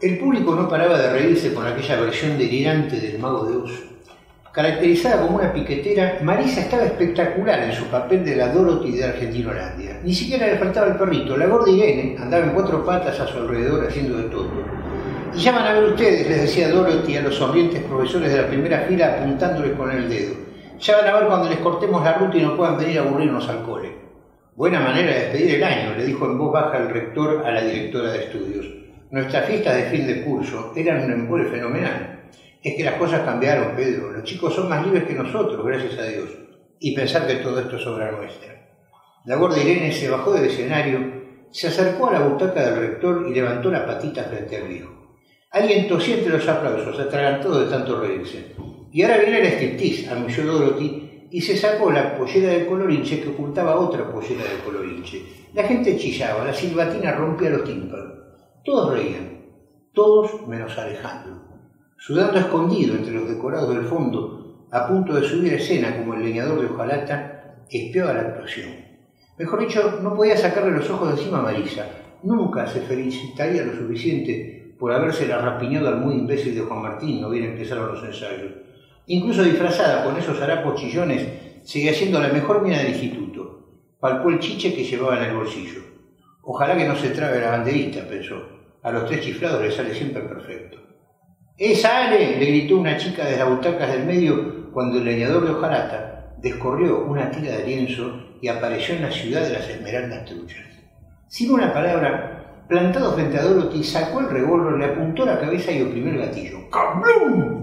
El público no paraba de reírse con aquella versión delirante del Mago de Oz. Caracterizada como una piquetera, Marisa estaba espectacular en su papel de la Dorothy de Argentinolandia. Ni siquiera le faltaba el perrito. La gorda Irene andaba en cuatro patas a su alrededor haciendo de todo. Y ya van a ver ustedes, les decía Dorothy a los sonrientes profesores de la primera fila apuntándoles con el dedo. Ya van a ver cuando les cortemos la ruta y no puedan venir a aburrirnos al cole. Buena manera de despedir el año, le dijo en voz baja el rector a la directora de estudios. Nuestras fiestas de fin de curso eran un embole fenomenal. Es que las cosas cambiaron, Pedro. Los chicos son más libres que nosotros, gracias a Dios. Y pensar que todo esto es obra nuestra. La gorda Irene se bajó del escenario, se acercó a la butaca del rector y levantó la patita frente al viejo. Alguien tosía entre los aplausos, atragantado de tanto reírse. Y ahora viene la striptease, anunció Dorothy, y se sacó la pollera del colorinche que ocultaba otra pollera del colorinche. La gente chillaba, la silbatina rompía los tímpanos. Todos reían, todos menos Alejandro. Sudando escondido entre los decorados del fondo, a punto de subir a escena como el leñador de hojalata, espiaba la actuación. Mejor dicho, no podía sacarle los ojos de encima a Marisa. Nunca se felicitaría lo suficiente por habérsela rapiñado al muy imbécil de Juan Martín, no bien empezaron los ensayos. Incluso disfrazada con esos harapos chillones, seguía siendo la mejor mina del instituto. Palpó el chiche que llevaba en el bolsillo. Ojalá que no se trabe la banderita, pensó. A los tres chiflados les sale siempre perfecto. ¡Es Ale!, le gritó una chica desde las butacas del medio cuando el leñador de hojarata descorrió una tira de lienzo y apareció en la ciudad de las esmeraldas truchas. Sin una palabra, plantado frente a Dorothy, sacó el revólver, le apuntó la cabeza y oprimió el gatillo. ¡Cablum!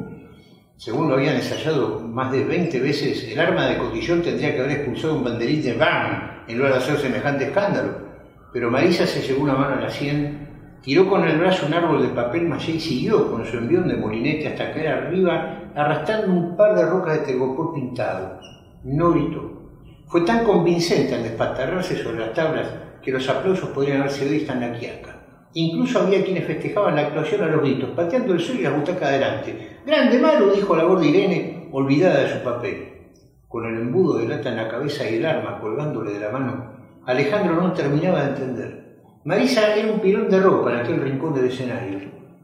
Según lo habían ensayado más de 20 veces, el arma de cotillón tendría que haber expulsado un banderín de ¡bam! En lugar de hacer semejante escándalo. Pero Marisa se llevó una mano a la sien, tiró con el brazo un árbol de papel mallé y siguió con su envión de molinete hasta caer arriba, arrastrando un par de rocas de tergopor pintado. No gritó. Fue tan convincente al despatarrarse sobre las tablas que los aplausos podrían haberse oído en la quiaca. Incluso había quienes festejaban la actuación a los gritos, pateando el suelo y la butaca adelante. ¡Grande Maru!, dijo la gorda Irene, olvidada de su papel. Con el embudo de lata en la cabeza y el arma colgándole de la mano, Alejandro no terminaba de entender. Marisa era un pilón de ropa en aquel rincón del escenario.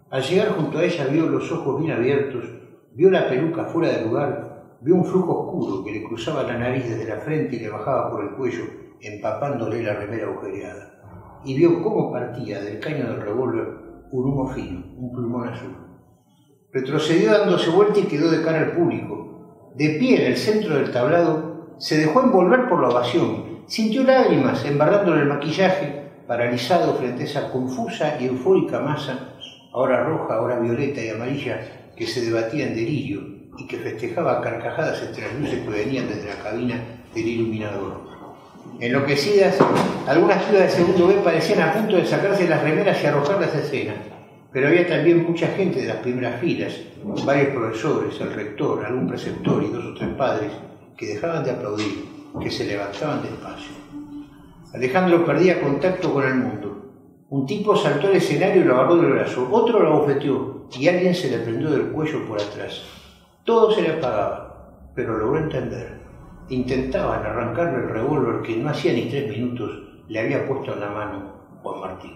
Al llegar junto a ella vio los ojos bien abiertos, vio la peluca fuera de lugar, vio un flujo oscuro que le cruzaba la nariz desde la frente y le bajaba por el cuello, empapándole la remera agujereada. Y vio cómo partía del caño del revólver un humo fino, un plumón azul. Retrocedió dándose vuelta y quedó de cara al público. De pie en el centro del tablado, se dejó envolver por la ovación, sintió lágrimas embarrándole el maquillaje, paralizado frente a esa confusa y eufórica masa, ahora roja, ahora violeta y amarilla, que se debatía en delirio y que festejaba carcajadas entre las luces que venían desde la cabina del iluminador. Enloquecidas, algunas chicas de segundo B parecían a punto de sacarse las remeras y arrojarlas a escena, pero había también mucha gente de las primeras filas, varios profesores, el rector, algún preceptor y dos o tres padres, que dejaban de aplaudir, que se levantaban despacio. Alejandro perdía contacto con el mundo. Un tipo saltó al escenario y lo agarró del brazo, otro lo abofeteó y alguien se le prendió del cuello por atrás. Todo se le apagaba, pero logró entender. Intentaban arrancarle el revólver que no hacía ni 3 minutos le había puesto en la mano Juan Martín.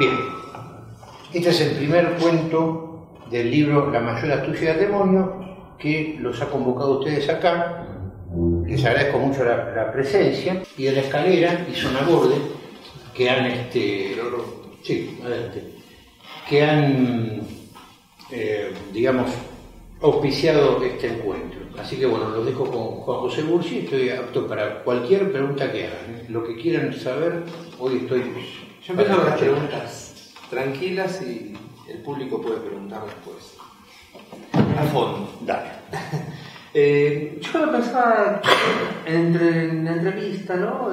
Bien, este es el primer cuento del libro La Mayor Astucia del Demonio, que los ha convocado ustedes acá. Les agradezco mucho la presencia. Y de la escalera y zona borde que han digamos auspiciado este encuentro. Así que bueno, los dejo con Juan José Bursi. Estoy apto para cualquier pregunta que hagan, lo que quieran saber. Hoy estoy... Yo empiezo con las preguntas tranquilas y el público puede preguntar después a fondo. Dale. Yo lo pensaba en la entrevista, ¿no?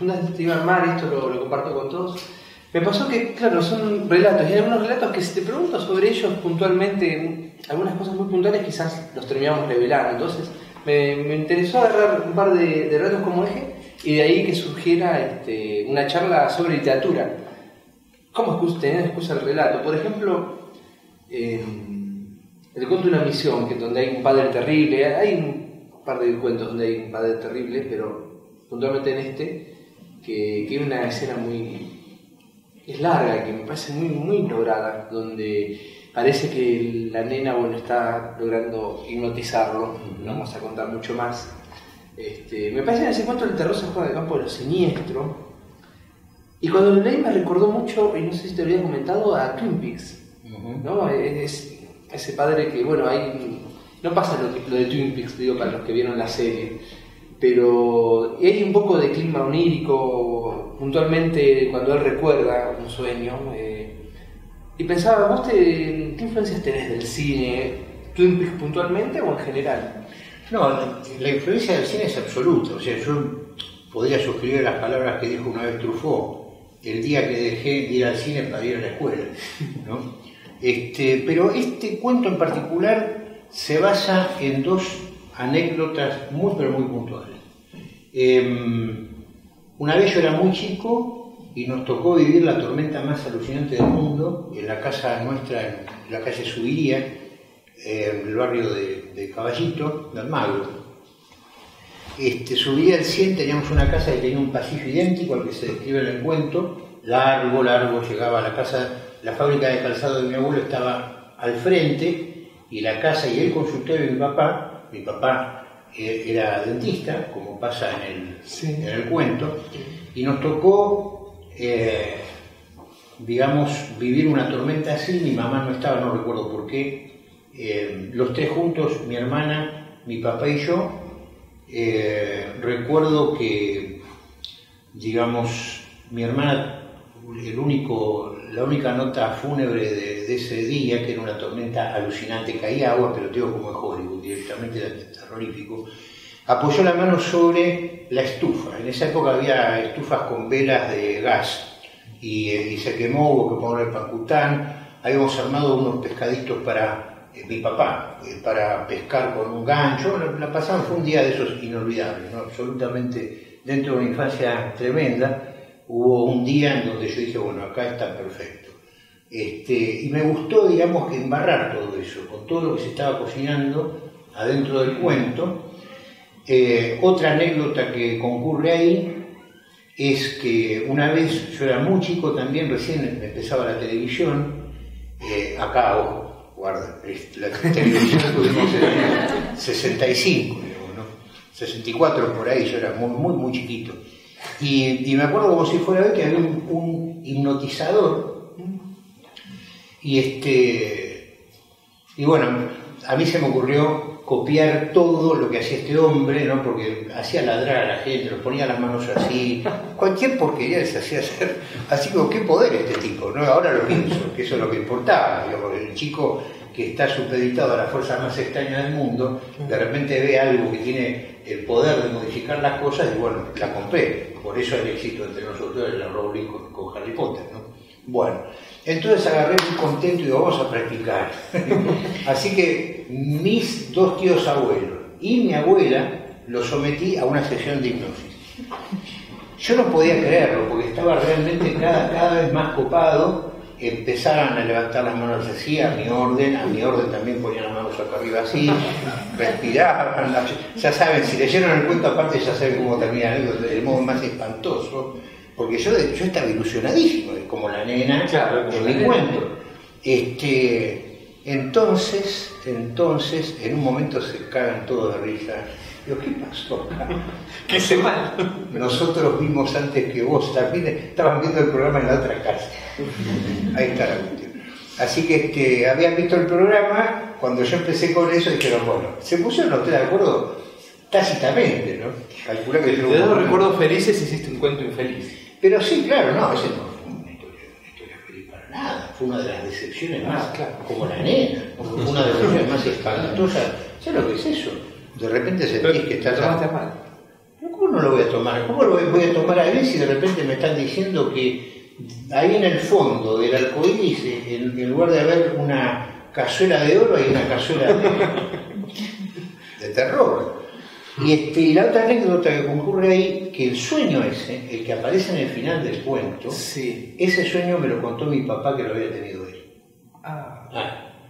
Las te iba a armar, esto lo comparto con todos. Me pasó que, claro, son relatos, y hay algunos relatos que si te pregunto sobre ellos puntualmente, algunas cosas muy puntuales quizás los terminamos revelando. Entonces me interesó agarrar un par de relatos como eje, y de ahí que surgiera una charla sobre literatura. ¿Cómo tener excusa el relato? Por ejemplo, el cuento de una misión, que donde hay un padre terrible, hay un par de cuentos donde hay un padre terrible, pero puntualmente en que hay una escena muy es larga, que me parece muy, muy lograda, donde parece que la nena, bueno, está logrando hipnotizarlo, no vamos a contar mucho más. Me parece que en ese cuento el terror se juega de campo de lo siniestro. Y cuando lo leí me recordó mucho, y no sé si te lo había comentado, a Twin Peaks, ¿no? Es ese padre que, bueno, hay, no pasa lo de Twin Peaks, digo, para los que vieron la serie, pero hay un poco de clima onírico, puntualmente cuando él recuerda un sueño, y pensaba, ¿vos qué influencias tenés del cine? ¿Twin Peaks puntualmente o en general? No, la influencia del cine es absoluta, o sea, yo podría suscribir las palabras que dijo una vez Truffaut, el día que dejé de ir al cine para ir a la escuela, ¿no? Pero este cuento en particular se basa en dos anécdotas muy pero muy puntuales. Una vez yo era muy chico y nos tocó vivir la tormenta más alucinante del mundo en la casa nuestra, en la calle Subiría, en el barrio de Caballito, de Almagro. Subía al 100, teníamos una casa que tenía un pasillo idéntico al que se describe en el cuento, largo, largo, llegaba a la casa. La fábrica de calzado de mi abuelo estaba al frente y la casa y el consultorio de mi papá. Mi papá era dentista, como pasa en el cuento, y nos tocó, digamos, vivir una tormenta así. Mi mamá no estaba, no recuerdo por qué. Los tres juntos, mi hermana, mi papá y yo. Recuerdo que, digamos, mi hermana, la única nota fúnebre de ese día, que era una tormenta alucinante, caía agua, pero te digo como en Hollywood, directamente terrorífico, apoyó la mano sobre la estufa. En esa época había estufas con velas de gas y se quemó, hubo que poner el pancután. Habíamos armado unos pescaditos para mi papá, para pescar con un gancho. La pasamos, fue un día de esos inolvidables, ¿no? Absolutamente dentro de una infancia tremenda. Hubo un día en donde yo dije, bueno, acá está perfecto. Y me gustó, digamos, que embarrar todo eso, con todo lo que se estaba cocinando adentro del cuento. Otra anécdota que concurre ahí es que una vez, yo era muy chico también, recién empezaba la televisión, acá, ojo, guarda, la televisión tuvimos en 65, digamos, ¿no? 64 por ahí, yo era muy, muy, muy chiquito. Y me acuerdo como si fuera hoy que había un hipnotizador. Y bueno, a mí se me ocurrió copiar todo lo que hacía este hombre, ¿no? Porque hacía ladrar a la gente, los ponía las manos así, cualquier porquería les hacía hacer. Así como, qué poder este tipo, ¿no? Ahora lo pienso, que eso es lo que importaba, digamos, el chico que está supeditado a las fuerzas más extrañas del mundo, de repente ve algo que tiene el poder de modificar las cosas y bueno, la compré. Por eso el éxito entre nosotros era el Rowling con Harry Potter, ¿no? Bueno, entonces agarré muy contento y digo, vamos a practicar. Así que mis dos tíos abuelos y mi abuela los sometí a una sesión de hipnosis. Yo no podía creerlo porque estaba realmente cada vez más copado. Empezaban a levantar las manos así, a mi orden también ponían las manos acá arriba así, respiraban, ya saben, si leyeron el cuento aparte ya saben cómo termina el modo más espantoso, porque yo estaba ilusionadísimo, como la nena, claro, en mi cuento. Entonces, en un momento se cagan todos de risa. Digo, ¿qué pasó acá? ¿Qué se mal? Nosotros vimos antes que vos, también estaban viendo el programa en la otra casa. Ahí está la cuestión. Así que habían visto el programa, cuando yo empecé con eso dijeron, bueno, se pusieron ustedes de acuerdo tácitamente, ¿no? Calculá que yo... De dos recuerdos felices hiciste un cuento infeliz. Pero sí, claro, no, ese no. Nada, fue una de las decepciones más, claro, como la nena, una de las decepciones más espantosas. ¿Sabes lo que es eso? De repente sentís que está mal. ¿Cómo no lo voy a tomar? ¿Cómo lo voy a tomar a él si de repente me están diciendo que ahí en el fondo del arcoíris, en lugar de haber una cazuela de oro, hay una cazuela de terror? Y la otra anécdota que concurre ahí, que el sueño ese, el que aparece en el final del cuento, sí, ese sueño me lo contó mi papá que lo había tenido él.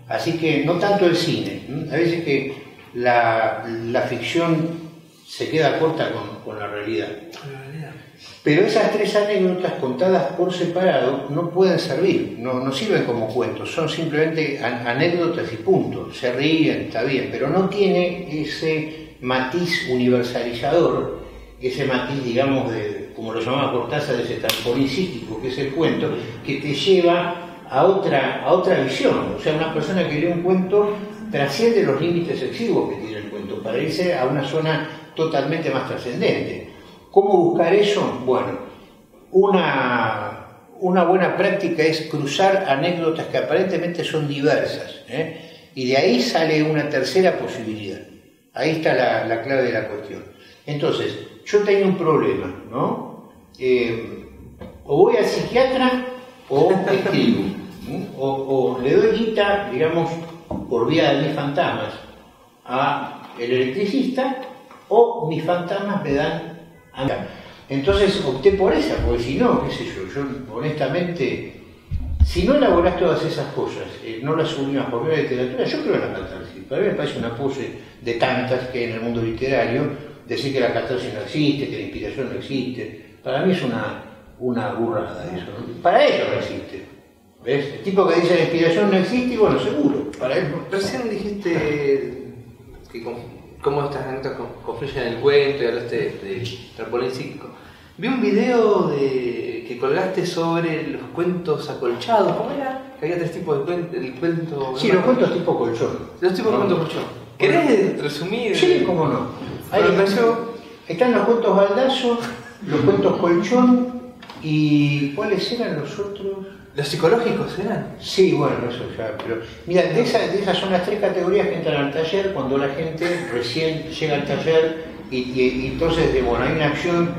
Así que no tanto el cine, a veces que la ficción se queda corta con la realidad. Pero esas tres anécdotas contadas por separado no pueden servir, no sirven como cuentos, son simplemente anécdotas y punto. Se ríen, está bien, pero no tiene ese matiz universalizador, ese matiz, digamos, de, como lo llamaba Cortázar, de ese trampolín psíquico que es el cuento, que te lleva a otra visión. O sea, una persona que lee un cuento trasciende los límites excesivos que tiene el cuento para irse a una zona totalmente más trascendente. ¿Cómo buscar eso? Bueno, una buena práctica es cruzar anécdotas que aparentemente son diversas, y de ahí sale una tercera posibilidad. Ahí está la clave de la cuestión. Entonces, yo tengo un problema, ¿no? O voy al psiquiatra o escribo, ¿sí? o le doy guita, digamos, por vía de mis fantasmas a el electricista, o mis fantasmas me dan. Entonces opté por esa, porque si no, qué sé yo honestamente, si no elaborás todas esas cosas, no las unimos por medio de literatura, yo creo en la catarsis. Para mí me parece una pose de tantas que hay en el mundo literario, decir que la catarsis no existe, que la inspiración no existe, para mí es una burrada eso, ¿no? Para ellos no existe. ¿Ves? El tipo que dice la inspiración no existe, y bueno, seguro, para él no. Recién dijiste que cómo estas anécdotas confluyen en el cuento, y hablaste de trampolín psíquico. Vi un video que colgaste sobre los cuentos acolchados. ¿Cómo era? Que había tres tipos de cuento. Sí, los cuentos tipo colchón. Los tipos de cuento colchón. ¿Querés resumir? Sí, cómo no. Ahí están los cuentos baldazo, los cuentos colchón, y ¿cuáles eran los otros? ¿Los psicológicos eran? Sí, bueno, eso ya, pero... Mira, de esas son las tres categorías que entran al taller cuando la gente recién llega al taller y entonces, bueno, hay una acción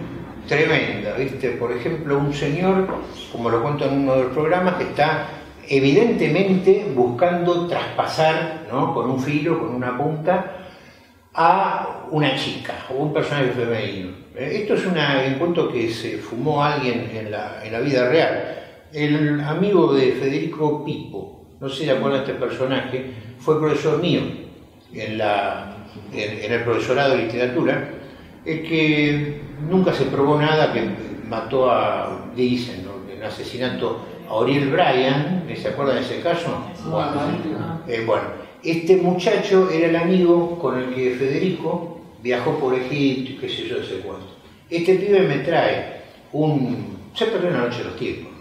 tremenda, ¿viste? Por ejemplo, un señor, como lo cuento en uno de los programas, que está evidentemente buscando traspasar, ¿no? Con un filo, con una punta, a una chica o un personaje femenino. Esto es un encuentro que se fumó alguien en la vida real. El amigo de Federico Pipo, no sé si se acuerdan de este personaje, fue profesor mío en el profesorado de literatura, el que nunca se probó nada, que mató a, dicen, ¿no?, en asesinato a Oriel Bryan, ¿se acuerdan de ese caso? Bueno, este muchacho era el amigo con el que Federico viajó por Egipto y qué sé yo, no sé cuánto. Este pibe me trae se perdió una noche los tiempos.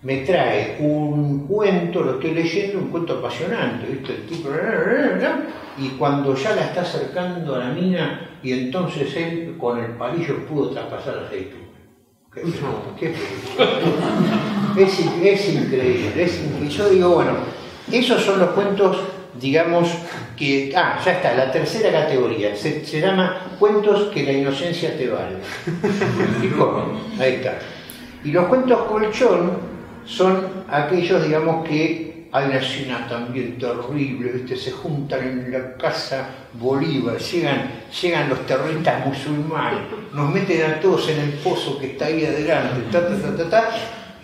Me trae un cuento, lo estoy leyendo, un cuento apasionante, ¿viste? El tipo, y cuando ya la está acercando a la mina, y entonces él con el palillo pudo traspasar la aceituna. ¿Qué? Es increíble, es increíble. Yo digo, bueno, esos son los cuentos, digamos, que... Ah, ya está, la tercera categoría, se llama cuentos que la inocencia te vale. Ahí está. Y los cuentos colchón son aquellos, digamos, que hay una escena también terrible, ¿viste? Se juntan en la casa Bolívar, llegan los terroristas musulmanes, nos meten a todos en el pozo que está ahí adelante,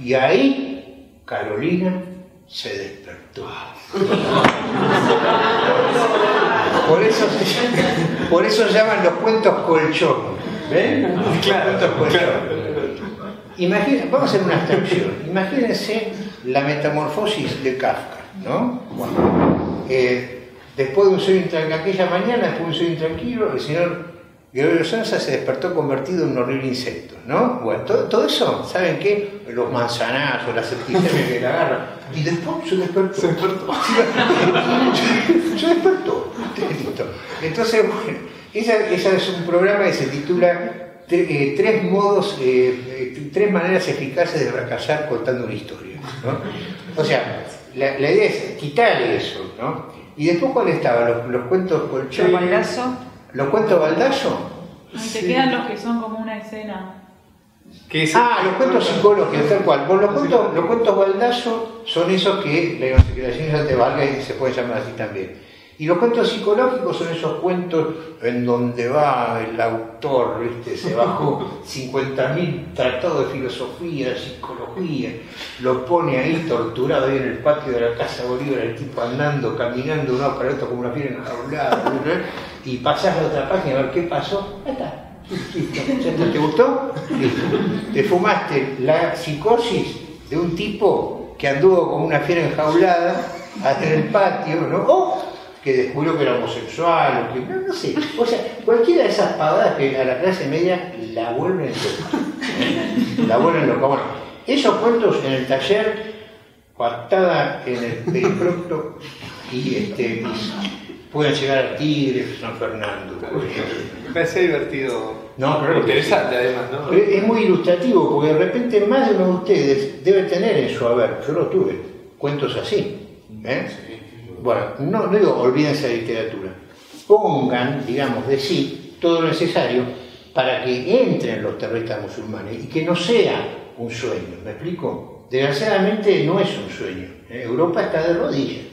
y ahí Carolina se despertó. Por eso llaman los cuentos colchón, ¿ven? Claro, cuentos colchón. Vamos a hacer una abstracción. Imagínense la metamorfosis de Kafka, ¿no? Bueno, después de un sueño intranquilo, aquella mañana, después de un sueño intranquilo, el señor Gregorio Sansa se despertó convertido en un horrible insecto, ¿no? Bueno, todo eso, ¿saben qué? Los manzanazos, las serpientes que la agarran. Y después se despertó. Se despertó. Entonces, bueno, ese es un programa que se titula... Tres maneras eficaces de fracasar contando una historia, ¿no? O sea, la idea es quitar eso, ¿no? Y después, ¿cuál estaba? Los cuentos colchón. ¿Los baldazo? ¿Los cuentos baldazo? Te quedan los que son como una escena. Los cuentos psicológicos, tal cual. Los cuentos baldazo son esos que la inocencia te valga y se puede llamar así también. Y los cuentos psicológicos son esos cuentos en donde va el autor, ¿viste? Se bajó 50.000 tratados de filosofía, de psicología, lo pone ahí torturado ahí en el patio de la Casa Bolívar, el tipo andando, caminando uno para el otro como una piel enjaulada, y pasas a otra página a ver qué pasó. Ahí está. Listo. ¿Te gustó? Listo. Te fumaste la psicosis de un tipo que anduvo con una fiera enjaulada hasta el patio, ¿no? ¡Oh! Que descubrió que era homosexual, que... No, no sé, o sea, cualquiera de esas pavadas que a la clase media la vuelven loca, la vuelven loca. Bueno, esos cuentos en el taller, patada en el periprocto, y pueden llegar a Tigres, San Fernando. Me parece divertido, no, pero interesante además, ¿no? Pero es muy ilustrativo, porque de repente más de uno de ustedes debe tener en su haber, yo lo tuve, cuentos así, ¿eh? Sí. Bueno, no digo olvídense de literatura, pongan, digamos, de sí todo lo necesario para que entren los terroristas musulmanes y que no sea un sueño, ¿me explico? Desgraciadamente no es un sueño, Europa está de rodillas,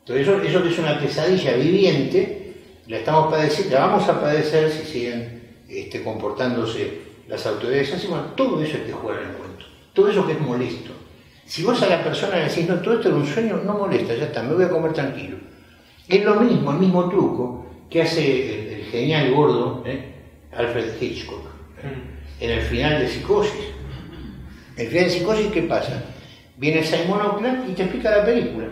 entonces eso que es una pesadilla viviente, la estamos padeciendo, la vamos a padecer si siguen comportándose las autoridades así. Bueno, todo eso es que juega en el cuento, todo eso que es molesto. Si vos a la persona le decís, no, todo esto era un sueño, no molesta, ya está, me voy a comer tranquilo. Es lo mismo, el mismo truco que hace el genial gordo Alfred Hitchcock en el final de Psicosis. En el final de Psicosis, ¿qué pasa? Viene Simon Oakland y te explica la película.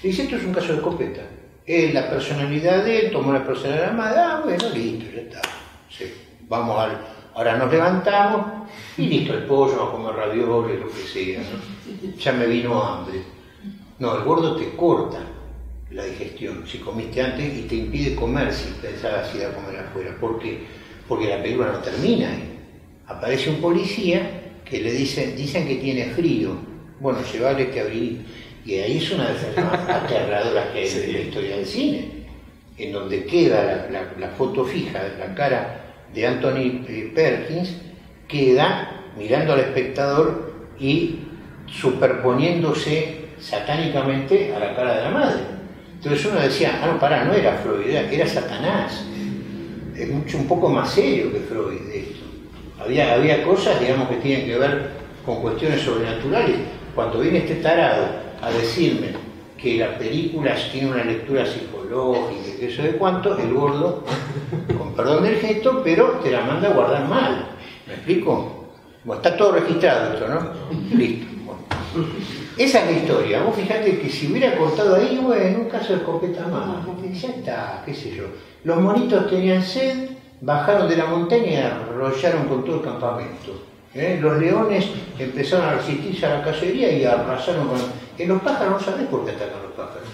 Le dice, esto es un caso de escopeta. Es la personalidad de él, tomó la personalidad armada, ah, bueno, listo, ya está. Sí, vamos al... Ahora nos levantamos y listo, el pollo, vamos a comer ravioles, lo que sea, ¿no? Ya me vino hambre. No, el gordo te corta la digestión si comiste antes y te impide comer si pensabas ir a comer afuera. ¿Por qué? Porque la película no termina ahí. Aparece un policía que le dicen que tiene frío. Bueno, llevarle este abriguito. Y ahí es una de las aterradoras que hay en la historia del cine, en donde queda la foto fija de la cara de Anthony Perkins, queda mirando al espectador y superponiéndose satánicamente a la cara de la madre. Entonces uno decía, ah, no, pará, no era Freud, era Satanás. Es un poco más serio que Freud esto. Había cosas, digamos, que tienen que ver con cuestiones sobrenaturales. Cuando viene este tarado a decirme que la película tiene una lectura psicológica, que eso de cuánto, el gordo, con perdón del gesto, pero te la manda a guardar mal. ¿Me explico? Bueno, está todo registrado esto, ¿no? Listo. Bueno. Esa es la historia. Vos fijate que si hubiera cortado ahí, bueno, un caso de escopeta más. Ya está, qué sé yo. Los monitos tenían sed, bajaron de la montaña y arrollaron con todo el campamento. Los leones empezaron a resistirse a la cacería y arrasaron con... En los pájaros no sabés por qué atacan los pájaros.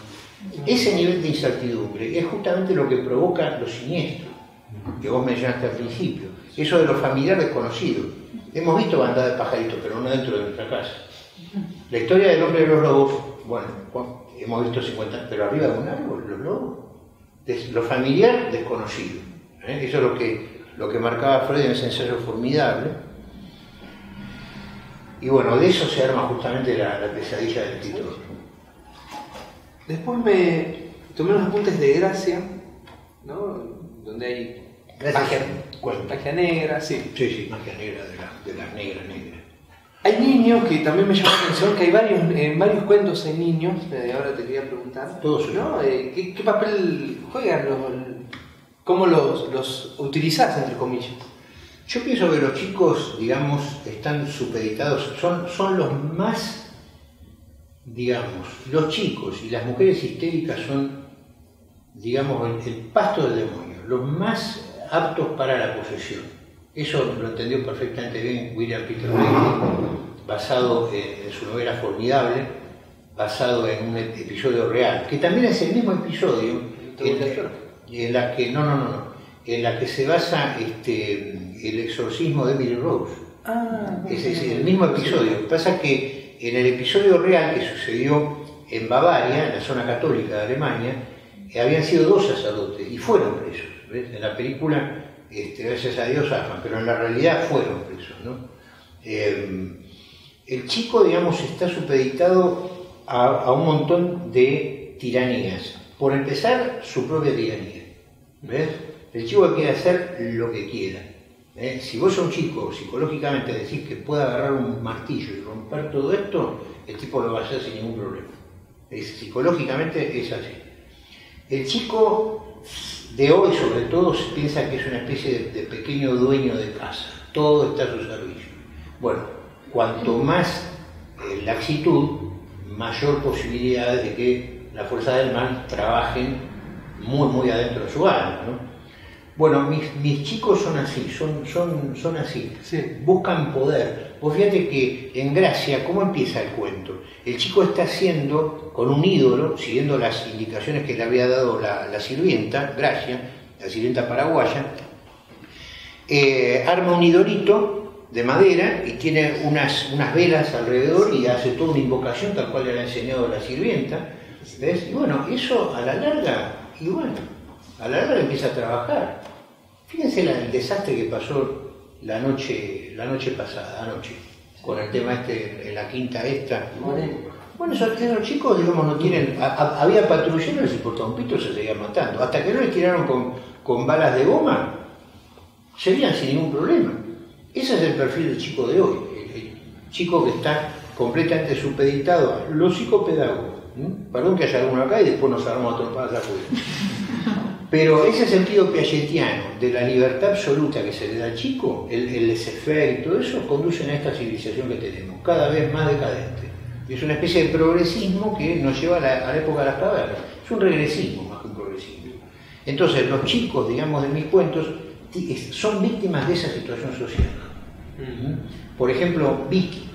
Ese nivel de incertidumbre es justamente lo que provoca lo siniestro, que vos mencionaste al principio. Eso de lo familiar desconocido. Hemos visto bandadas de pajaritos, pero no dentro de nuestra casa. La historia del hombre de los lobos, bueno, hemos visto 50, pero arriba de un árbol, los lobos. Lo familiar desconocido. Eso es lo que marcaba Freud en ese ensayo formidable. Y bueno, de eso se arma justamente la pesadilla del título. Después me tomé unos apuntes de Gracia, ¿no? Donde hay magia negra, sí. Sí, sí, magia negra de las negras. Hay niños que también me llamó la atención, que hay varios cuentos en niños, ahora te quería preguntar. Todos, ¿no? ¿Qué papel juegan cómo los utilizás, entre comillas? Yo pienso que los chicos, digamos, están supeditados, son los más, digamos, los chicos y las mujeres histéricas son, digamos, el pasto del demonio, los más aptos para la posesión. Eso lo entendió perfectamente bien William Peter Lacey, basado en su novela formidable, basado en un episodio real, que también es el mismo episodio en la que se basa el exorcismo de Emily Rose. Ah, es el mismo episodio. Lo que pasa es que en el episodio real que sucedió en Bavaria, en la zona católica de Alemania, habían sido 2 sacerdotes y fueron presos. ¿Ves? En la película, gracias a Dios, afan, pero en la realidad fueron presos, ¿no? El chico, digamos, está supeditado a un montón de tiranías. Por empezar, su propia tiranía. ¿Ves? El chico quiere hacer lo que quiera. Si vos sos un chico, psicológicamente decís que puede agarrar un martillo y romper todo esto, el tipo lo va a hacer sin ningún problema. Psicológicamente es así. El chico de hoy sobre todo se piensa que es una especie de pequeño dueño de casa, todo está a su servicio. Bueno, cuanto más laxitud, mayor posibilidad de que las fuerzas del mal trabajen muy adentro de su alma, ¿no? Bueno, mis chicos son así, son así, sí. Buscan poder. Vos fíjate que en Gracia, ¿cómo empieza el cuento? El chico está haciendo, con un ídolo, siguiendo las indicaciones que le había dado la sirvienta, Gracia, la sirvienta paraguaya, arma un idolito de madera y tiene unas velas alrededor y hace toda una invocación tal cual le ha enseñado la sirvienta. ¿Ves? Y bueno, eso a la larga, igual, a la larga empieza a trabajar. Fíjense el desastre que pasó la noche pasada, anoche, con el tema este, la quinta esta. Bueno, esos chicos, digamos, no tienen... había patrulleros y por tontitos se seguían matando. Hasta que no les tiraron con balas de goma, seguían sin ningún problema. Ese es el perfil del chico de hoy. El chico que está completamente supeditado a los psicopedagogos. ¿Mm? Perdón que haya alguno acá y después nos armamos a trompadas la cuerda. Pero ese sentido piagetiano de la libertad absoluta que se le da al chico, el laissez-faire y todo eso, conducen a esta civilización que tenemos, cada vez más decadente. Es una especie de progresismo que nos lleva a la época de las cavernas. Es un regresismo más que un progresismo. Entonces, los chicos, digamos, de mis cuentos, son víctimas de esa situación social. ¿Mm? Por ejemplo, Vicky,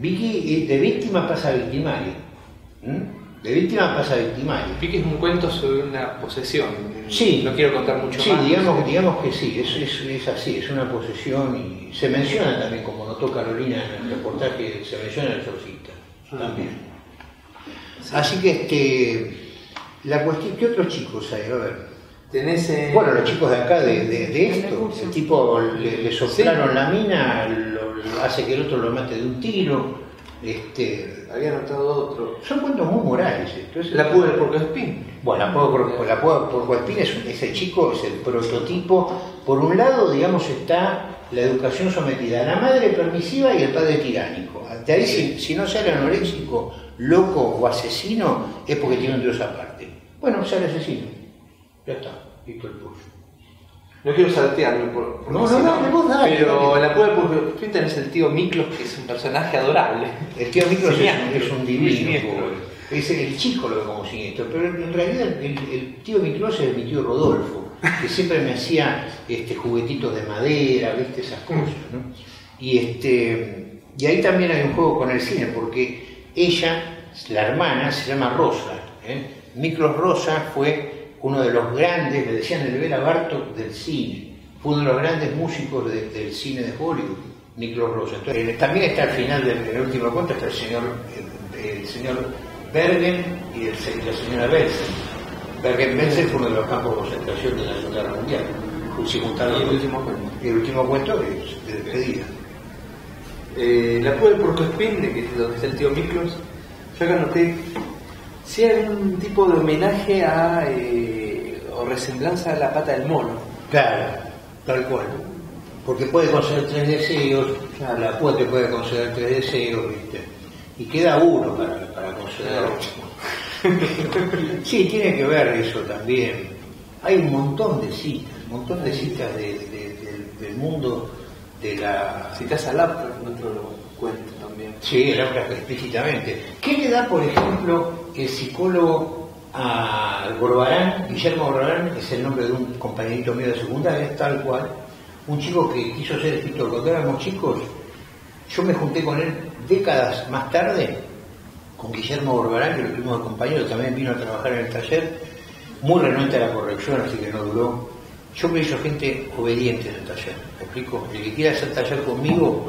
de víctima pasa a victimario. ¿Mm? De víctima pasa a victimario. Vicky es un cuento sobre una posesión. Sí. No quiero contar mucho más. Sí, digamos que sí, es así, es una posesión y se menciona también, como notó Carolina en el reportaje, se menciona el exorcista también. Sí. Así que la cuestión, ¿qué otros chicos hay? A ver. ¿Tenés, bueno, los chicos de acá de esto, el tipo le soplaron sí. La mina, hace que el otro lo mate de un tiro. Había notado otro. Son cuentos muy morales. Entonces, la Púa del Puercoespín. Bueno, la Púa del Puercoespín ese chico es el prototipo. Por un lado, digamos, está la educación sometida a la madre permisiva y el padre tiránico. De ahí, si no sale anoréxico, loco o asesino, es porque tiene un dios aparte. Bueno, sale asesino. Ya está, listo el pollo. No quiero saltearlo, pero en la Púa del Puercoespín tenés el tío Miklós, que es un personaje adorable. El tío Miklós es un divino, es el chico lo que como siniestro, pero en realidad el tío Miklós es mi tío Rodolfo, que siempre me hacía juguetitos de madera, viste esas cosas, ¿no? Y ahí también hay un juego con el cine, porque ella, la hermana, se llama Rosa, ¿eh? Miklós Rózsa fue uno de los grandes, le decían el Bela Bartok del cine, fue uno de los grandes músicos del cine de Hollywood, Miklós Rózsa. Entonces, también está al final del último cuento, está el señor Bergen y la señora Belsen. Bergen-Belsen fue uno de los campos de concentración de la Segunda Guerra Mundial. El último cuento es de despedida. La Púa del Puercoespín, que es donde está el tío Miklós, yo acá noté si hay algún tipo de homenaje a o resemblanza a la pata del mono. Claro, tal cual. Porque puede conceder 3 deseos, claro. La Púa te puede conceder 3 deseos, ¿viste? Y queda uno para conceder 8. Sí, tiene que ver eso también. Hay un montón de citas, del mundo de la... Citas a Laplace, dentro de los cuentos también. Sí, Laplace explícitamente. ¿Qué le da, por ejemplo, el psicólogo a Gorbarán? Guillermo Gorbarán es el nombre de un compañerito mío de secundaria, tal cual, un chico que quiso ser escritor. Cuando éramos chicos, yo me junté con él décadas más tarde, con Guillermo Gorbarán, que lo tuvimos acompañado, también vino a trabajar en el taller, muy renuente a la corrección, así que no duró. Yo me hizo gente obediente en el taller, ¿me explico? El que quiera hacer taller conmigo,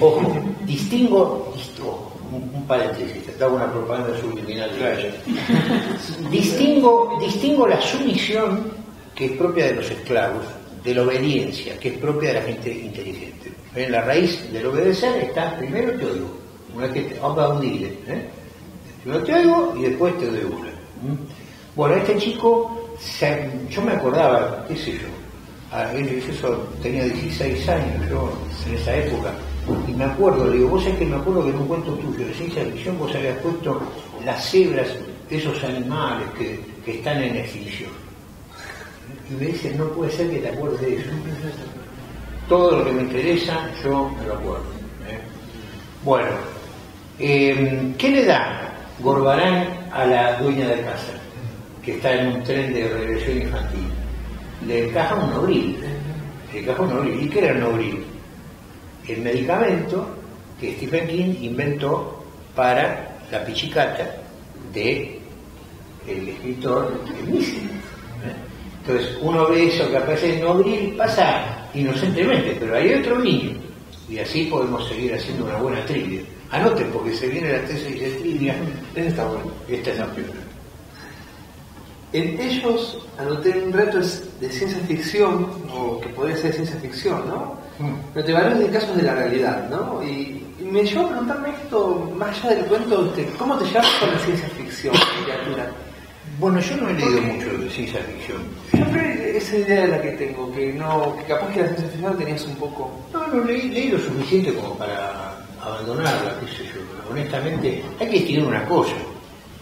ojo, distingo, listo. Un paréntesis, te hago una propaganda subliminal. Claro. Distingo la sumisión, que es propia de los esclavos, de la obediencia, que es propia de la gente inteligente. En la raíz del obedecer está: primero te oigo, una vez que te vamos a hundir, primero te oigo y después te doy una. Bueno, este chico, yo me acordaba, qué sé yo, tenía 16 años yo en esa época. Y me acuerdo, le digo, vos sabés que me acuerdo que en un cuento tuyo de ciencia ficción vos habías puesto las cebras, esos animales que están en extinción. y me dice, no puede ser que te acuerdes de eso. Todo lo que me interesa, yo me lo acuerdo. Bueno, ¿qué le da Gorbarán a la dueña de casa, que está en un tren de regresión infantil? Le encaja un nobril. Le encaja un nobril. ¿Y qué era el nobril? El medicamento que Stephen King inventó para la pichicata del escritor mismo. Entonces uno ve eso que aparece en nobril, pasa inocentemente, pero hay otro niño. Y así podemos seguir haciendo una buena trivia. Anoten, porque se viene la tesis de trivia. Esta está buena. Esta es la primera. En ellos anoté un rato de ciencia ficción, o que podría ser ciencia ficción, ¿no? Pero te valen de casos de la realidad, ¿no? Y me llevó a preguntarme esto, más allá del cuento, de ¿cómo te llevas con la ciencia ficción, literatura? Bueno, yo no he leído mucho de ciencia ficción. Siempre esa idea es la que tengo, que capaz que la ciencia ficción tenías un poco... No leí lo suficiente como para abandonarla, qué sé yo. Honestamente, hay que decir una cosa.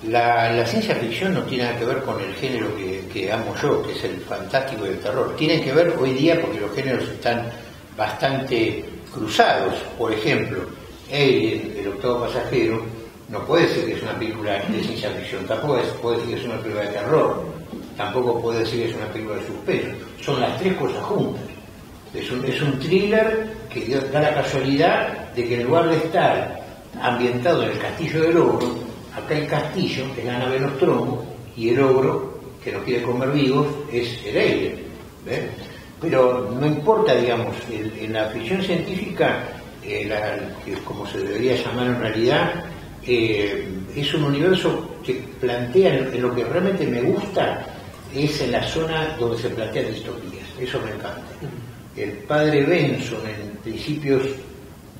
La ciencia ficción no tiene nada que ver con el género que amo yo, que es el fantástico y el terror. Tiene que ver hoy día porque los géneros están bastante cruzados. Por ejemplo, Alien, el octavo pasajero, no puede decir que es una película de ciencia ficción, tampoco puede decir que es una película de terror, tampoco puede decir que es una película de suspenso. Son las tres cosas juntas. Es un thriller que da la casualidad de que en lugar de estar ambientado en el castillo del ogro, acá el castillo es la nave Nostromo y el ogro, que nos quiere comer vivos, es el alien. ¿Ves? Pero no importa, digamos, en la ficción científica, que es como se debería llamar en realidad, es un universo que plantea, en lo que realmente me gusta, es en la zona donde se plantean distopías. Eso me encanta. El padre Benson, en principios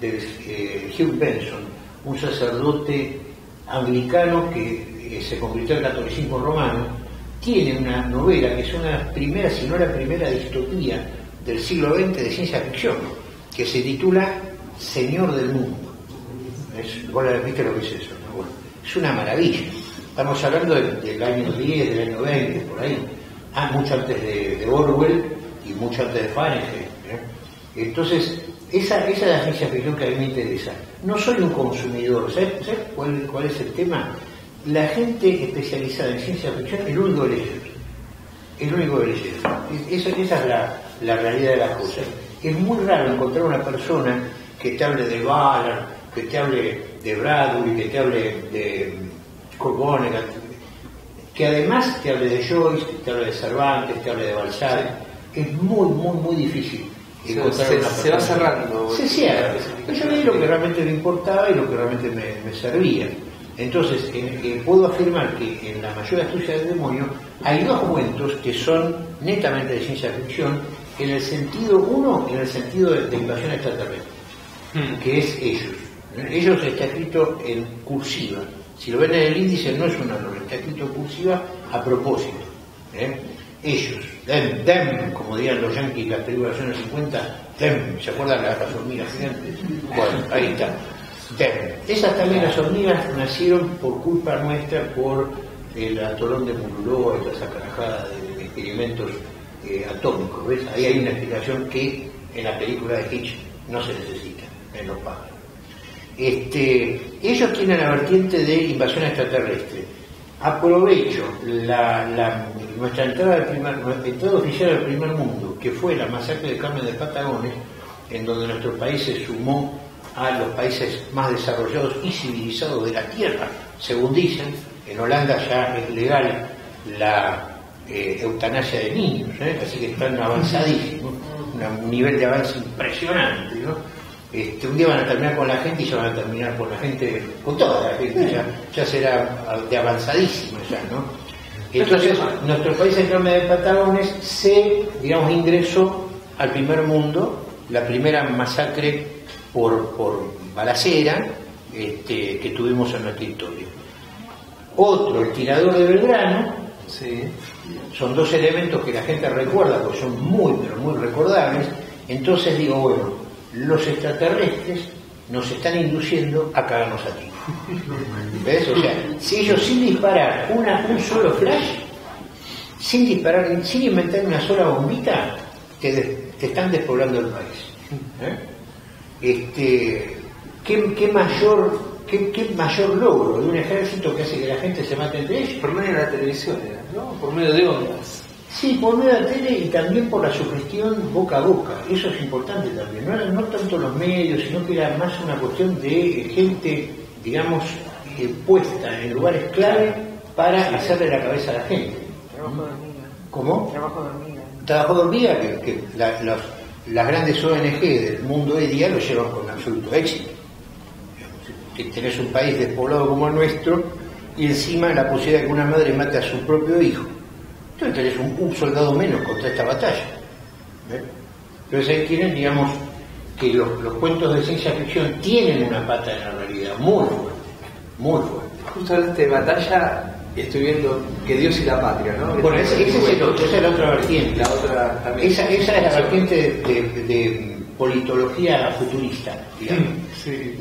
de Hugh Benson, un sacerdote anglicano que se convirtió al catolicismo romano, tiene una novela que es una primera, si no la primera distopía del siglo XX de ciencia ficción, que se titula Señor del Mundo. Vos viste lo que es eso, ¿no? Bueno, es una maravilla. Estamos hablando del año 10, del año 20, por ahí. Mucho antes de Orwell y mucho antes de Fahrenheit, ¿no? Entonces, esa es la ciencia ficción que a mí me interesa. No soy un consumidor. ¿Sabes cuál es el tema? La gente especializada en ciencia ficción es el único de leer. El único de leer. Esa es la realidad de las cosas. Es muy raro encontrar una persona que te hable de Ballard, que te hable de Bradbury, que te hable de Corbonegat, que además te hable de Joyce, que te hable de Cervantes, te hable de Balzac. Es muy, muy, muy difícil. Se va cerrando. Se cierra. Yo leí lo que realmente me importaba y lo que realmente me servía. Entonces, puedo afirmar que en La Mayor Astucia del Demonio hay dos cuentos que son netamente de ciencia ficción, en el sentido, uno, en el sentido de invasión extraterrestre, que es ellos. Ellos está escrito en cursiva. Si lo ven en el índice, no es una novela, está escrito en cursiva a propósito. Ellos, them, como dirían los yanquis en las películas de los años 50, them, ¿se acuerdan las hormigas gigantes? Bueno, ahí está, them. Esas también, las hormigas, nacieron por culpa nuestra, por el atolón de Mururoa y toda esa carajada de experimentos atómicos, ¿ves? Ahí hay una explicación que en la película de Hitch no se necesita, en los pájaros. Ellos tienen la vertiente de invasión extraterrestre. Aprovecho nuestra entrada oficial al primer mundo, que fue la masacre de Carmen de Patagones, en donde nuestro país se sumó a los países más desarrollados y civilizados de la Tierra. Según dicen, en Holanda ya es legal la eutanasia de niños, así que están avanzadísimos, un nivel de avance impresionante, ¿no? Un día van a terminar con la gente y ya van a terminar con la gente, con toda la gente, ya será de avanzadísima ya, ¿no? Entonces, nuestro país en Carmen de Patagones ingresó al primer mundo, la primera masacre por balacera que tuvimos en nuestra historia. Otro, el tirador de Belgrano, sí. Son dos elementos que la gente recuerda, porque son muy, pero muy recordables. Entonces digo, bueno, los extraterrestres nos están induciendo a cagarnos a ti. ¿Ves? O sea, si ellos sin disparar un solo flash, sin disparar, sin inventar una sola bombita, te están despoblando el país. ¿Qué mayor logro de un ejército que hace que la gente se mate entre ellos? Por medio de la televisión, ¿no? Por medio de ondas. Sí, por medio de la tele y también por la sugestión boca a boca. Eso es importante también. No tanto los medios, sino que era más una cuestión de gente, digamos, puesta en lugares clave para hacerle la cabeza a la gente. Trabajo de hormiga. ¿Cómo? Trabajo de hormiga. Trabajo de hormiga que las grandes ONG del mundo hoy día lo llevan con absoluto éxito. Que tenés un país despoblado como el nuestro y encima la posibilidad de que una madre mate a su propio hijo. Entonces tenés un soldado menos contra esta batalla. ¿Eh? Entonces ahí tienen, digamos, que los cuentos de ciencia ficción tienen una pata en la realidad muy fuerte, muy fuerte. Justamente batalla, estoy viendo que Dios y la patria, ¿no? Bueno, esa es la otra vertiente. La otra también. Esa es la vertiente de politología futurista, digamos. Sí.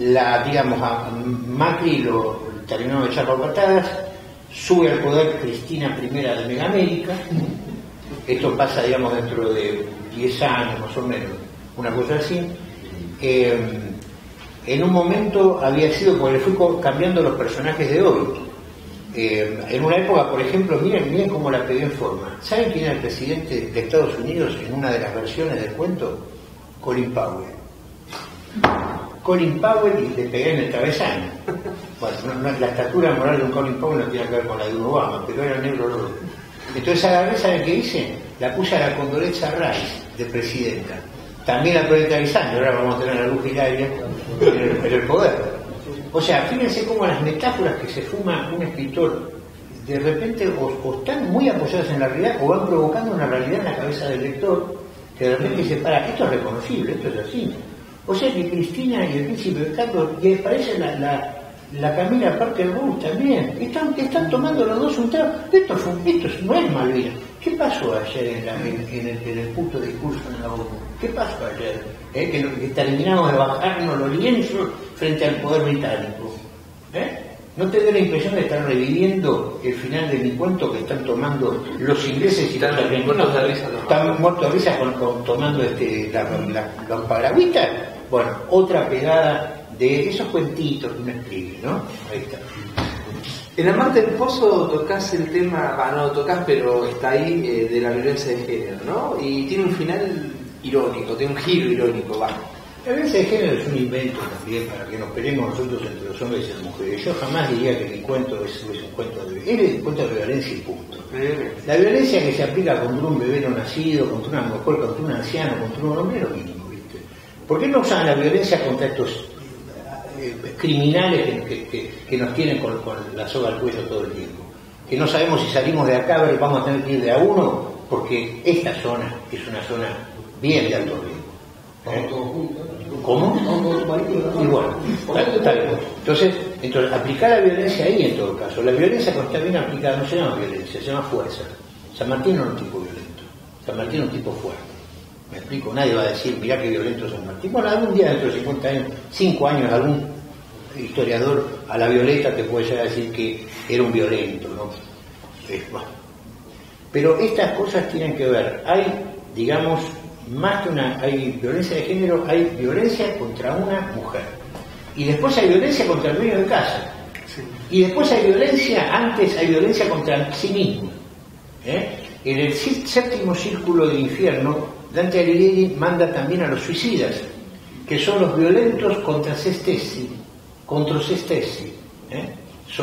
Macri lo terminó de echar por patadas, sube al poder Cristina I de Megamérica. Esto pasa, digamos, dentro de 10 años más o menos, una cosa así. En un momento había sido, porque le fui cambiando los personajes de hoy. En una época, por ejemplo, miren cómo la pedí en forma. ¿Saben quién era el presidente de Estados Unidos en una de las versiones del cuento? Colin Powell. Colin Powell y le pegué en el travesaño. Bueno, la estatura moral de un Colin Powell no tiene que ver con la de un Obama, pero era negro rojo. Entonces agarré, ¿saben qué hice? La puse a la Condoleezza Rice de presidenta. También la puse en el travesaño, ahora vamos a tener la luz y el aire en el poder. O sea, fíjense cómo las metáforas que se fuma un escritor de repente o están muy apoyadas en la realidad o van provocando una realidad en la cabeza del lector que de repente dice, para, esto es reconocible, esto es así. O sea que Cristina y el príncipe de Carlos, y aparece la Camila Parker Bowles también, están tomando los dos un trago. Esto no es Malvinas. ¿Qué pasó ayer en el punto de discurso en la ONU? ¿Qué pasó ayer? Que terminamos de bajarnos los lienzos frente al poder británico. ¿No te da la impresión de estar reviviendo el final de mi cuento que están tomando los ingleses y los argentinos? ¿Están muertos de risa tomando los paragüitas? Bueno, otra pegada de esos cuentitos que uno escribe, ¿no? Ahí está. En La Mar del Pozo tocas el tema, no lo tocas, pero está ahí, de la violencia de género, ¿no? Y tiene un final irónico, tiene un giro irónico, va. La violencia de género es un invento también para que nos peleemos nosotros entre los hombres y las mujeres. Yo jamás diría que mi cuento es un cuento de violencia. Es un cuento de violencia y punto. La violencia que se aplica contra un bebé no nacido, contra una mujer, contra un anciano, contra un hombre, es lo mínimo, ¿viste? ¿Por qué no usan la violencia contra estos criminales que nos tienen con la soga al cuello todo el tiempo? Que no sabemos si salimos de acá, pero vamos a tener que ir de a uno, porque esta zona es una zona bien de alto riesgo. ¿Cómo? Igual. Entonces, aplicar la violencia ahí en todo caso. La violencia cuando está bien aplicada no se llama violencia, se llama fuerza. San Martín no era un tipo violento. San Martín era un tipo fuerte. ¿Me explico? Nadie va a decir, mirá qué violento San Martín. Bueno, algún día dentro de 50 años, 5 años, algún historiador a la violeta te puede llegar a decir que era un violento, ¿no? Pero estas cosas tienen que ver. Hay, digamos, más que hay violencia de género, hay violencia contra una mujer. Y después hay violencia contra el dueño de casa. Sí. Y después hay violencia, antes hay violencia contra sí mismo. En el séptimo círculo del infierno, Dante Alighieri manda también a los suicidas, que son los violentos contra se stessi. Contra se stessi.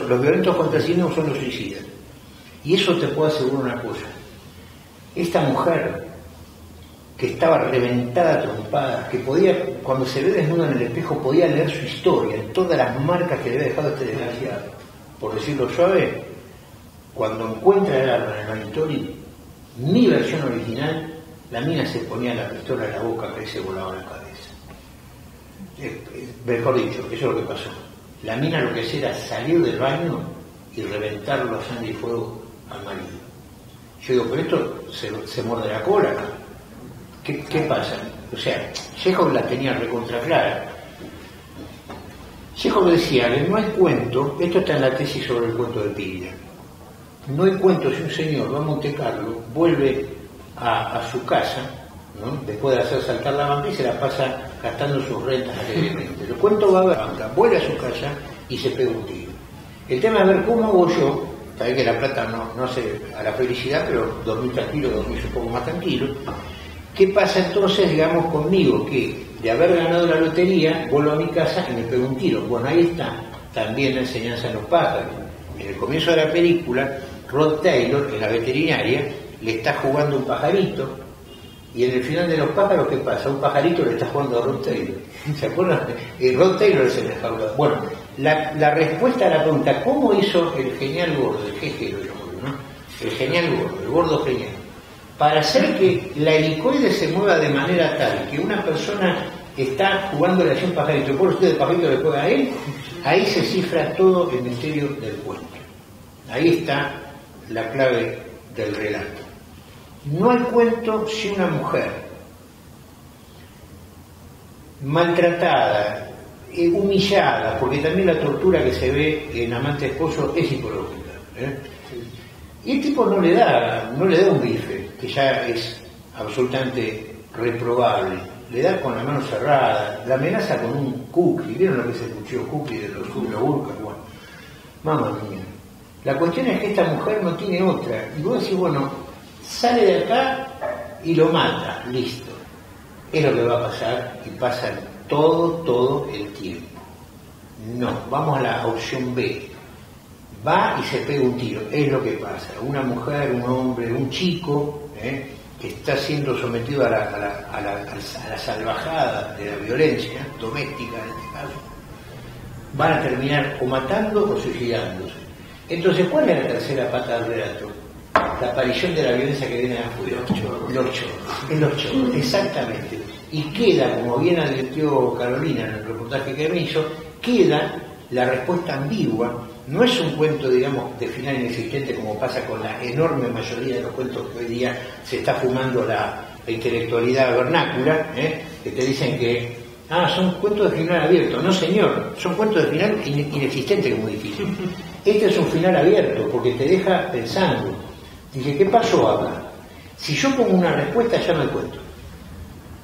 Los violentos contra sí mismos son los suicidas. Y eso te puedo asegurar una cosa. Esta mujer que estaba reventada, trompada, que podía, cuando se ve desnuda en el espejo, podía leer su historia, todas las marcas que le había dejado este desgraciado. Por decirlo suave, cuando encuentra el arma en el Manitori, mi versión original, la mina se ponía la pistola en la boca, que se volaba la cabeza. Mejor dicho, eso es lo que pasó. La mina lo que hacía era salir del baño y reventarlo a sangre y fuego al marido. Yo digo, pero esto se muerde la cola acá. ¿Qué pasa? O sea, Chekhov la tenía recontra clara. Chekhov decía que no hay cuento, esto está en la tesis sobre el cuento de Piglia, no encuentro si un señor va a Monte Carlo, vuelve a su casa, ¿no?, después de hacer saltar la banca y se la pasa gastando sus rentas alegremente. Lo cuento va a la banca, vuelve a su casa y se pega un tiro. El tema es ver cómo hago yo, sabés que la plata no hace a la felicidad, pero dormí tranquilo, dormí un poco más tranquilo. ¿Qué pasa entonces, digamos, conmigo? Que de haber ganado la lotería, vuelvo a mi casa y me pego un tiro. Bueno, ahí está también la enseñanza en los pájaros. En el comienzo de la película, Rod Taylor, en la veterinaria, le está jugando un pajarito, y en el final de Los pájaros, ¿qué pasa? Un pajarito le está jugando a Rod Taylor. ¿Se acuerdan? Rod Taylor es el enjaulado. Bueno, la respuesta a la pregunta, ¿cómo hizo el genial gordo, el jefe del gordo, ¿no?, el genial gordo, el gordo genial, para hacer que la helicoide se mueva de manera tal que una persona está jugando a un pajarito, por usted el pajarito le juega a él? Ahí se cifra todo el misterio del cuento. Ahí está la clave del relato. No hay cuento si una mujer maltratada, humillada, porque también la tortura que se ve en Amante Esposo es psicológica, ¿eh? Y el tipo no le da un bife, que ya es absolutamente reprobable, le da con la mano cerrada, la amenaza con un cookie. ¿Vieron lo que se escuchó? Cookie de los burcas. Bueno, mamá mía. La cuestión es que esta mujer no tiene otra, y vos decís, bueno, sale de acá y lo mata, listo. Es lo que va a pasar, y pasa todo el tiempo. No, vamos a la opción B. Va y se pega un tiro, es lo que pasa. Una mujer, un hombre, un chico, que está siendo sometido a la salvajada de la violencia doméstica, en este caso, van a terminar o matando o suicidándose. Entonces, ¿cuál es la tercera pata del relato? La aparición de la violencia que viene a afuera. Los chorros, exactamente. Y queda, como bien advirtió Carolina en el reportaje que me hizo, queda la respuesta ambigua. No es un cuento, digamos, de final inexistente, como pasa con la enorme mayoría de los cuentos que hoy día se está fumando la intelectualidad vernácula, que te dicen que son cuentos de final abierto. No, señor, son cuentos de final inexistente, que es muy difícil. Este es un final abierto porque te deja pensando. Dije, ¿qué pasó acá? Si yo pongo una respuesta, ya me cuento.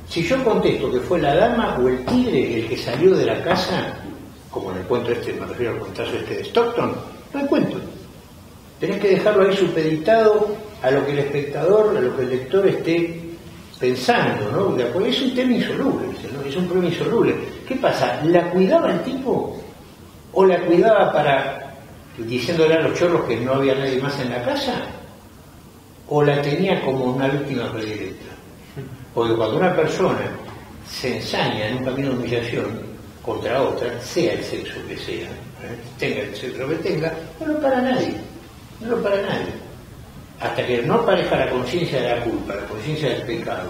Si yo contesto que fue la dama o el tigre el que salió de la casa, como en el cuento este, me refiero al cuentazo este de Stockton, no hay cuento. Tenés que dejarlo ahí supeditado a lo que el espectador, a lo que el lector esté pensando, ¿no? Porque es un tema insoluble, ¿no? Es un problema insoluble. ¿Qué pasa? ¿La cuidaba el tipo? ¿O la cuidaba para diciéndole a los chorros que no había nadie más en la casa? ¿O la tenía como una víctima predilecta? Porque cuando una persona se ensaña en un camino de humillación contra otra, sea el sexo que sea, tenga el sexo que tenga, no lo para nadie, hasta que no aparezca la conciencia de la culpa, la conciencia del pecado,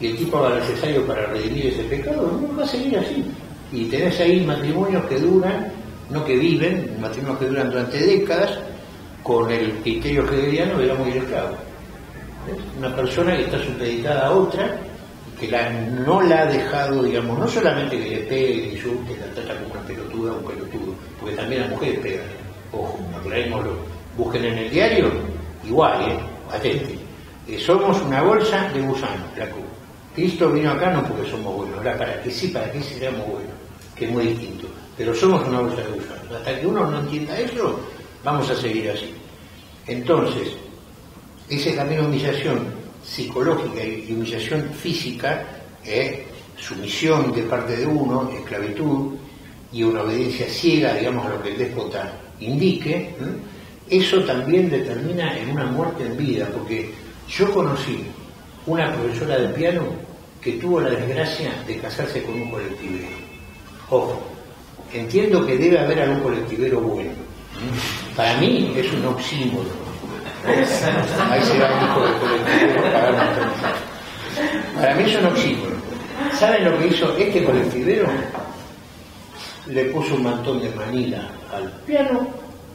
y el tipo haga lo necesario para redimir ese pecado, no va a seguir así. Y tenés ahí matrimonios que duran, no que viven, matrimonios que duran durante décadas, con el criterio hegeliano era muy esclavo. Una persona que está supeditada a otra, que no la ha dejado, digamos, no solamente que le pegue y que la trata como una pelotuda o un pelotudo, porque también las mujeres pegan, ojo, aclarémoslo, busquen en el diario, igual, atente, somos una bolsa de gusanos, Cristo vino acá no porque somos buenos, ¿verdad? Para que seamos buenos, que es muy distinto, pero somos una bolsa de gusanos, hasta que uno no entienda eso, vamos a seguir así. Entonces, ese camino de humillación psicológica y humillación física, sumisión de parte de uno, esclavitud y una obediencia ciega, digamos, a lo que el déspota indique, eso también determina en una muerte en vida, porque yo conocí una profesora de piano que tuvo la desgracia de casarse con un colectivero. Ojo, entiendo que debe haber algún colectivero bueno. Para mí es un oxímoron. Ahí se va el hijo del colectivero para mí es un oxímoron. ¿Saben lo que hizo este colectivero? Le puso un mantón de Manila al piano,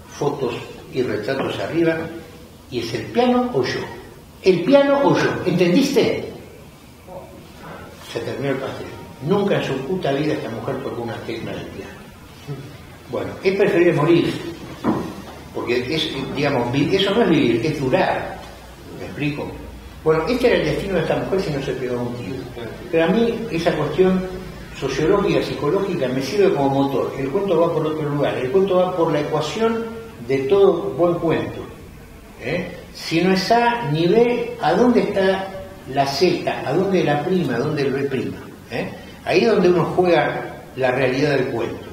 fotos y retratos arriba, y es el piano o yo. El piano o yo, ¿entendiste? Se terminó el pastel. Nunca en su puta vida esta mujer tocó una tecla del piano. Bueno, es preferible morir. porque es, digamos, eso no es vivir, es durar. ¿Me explico? Bueno, este era el destino de esta mujer si no se pegaba un tiro. Pero a mí esa cuestión sociológica, psicológica, me sirve como motor. El cuento va por otro lugar, el cuento va por la ecuación de todo buen cuento. Si no es A ni B, ¿a dónde está la Z? ¿A dónde la prima? ¿A dónde el B prima? Ahí es donde uno juega la realidad del cuento.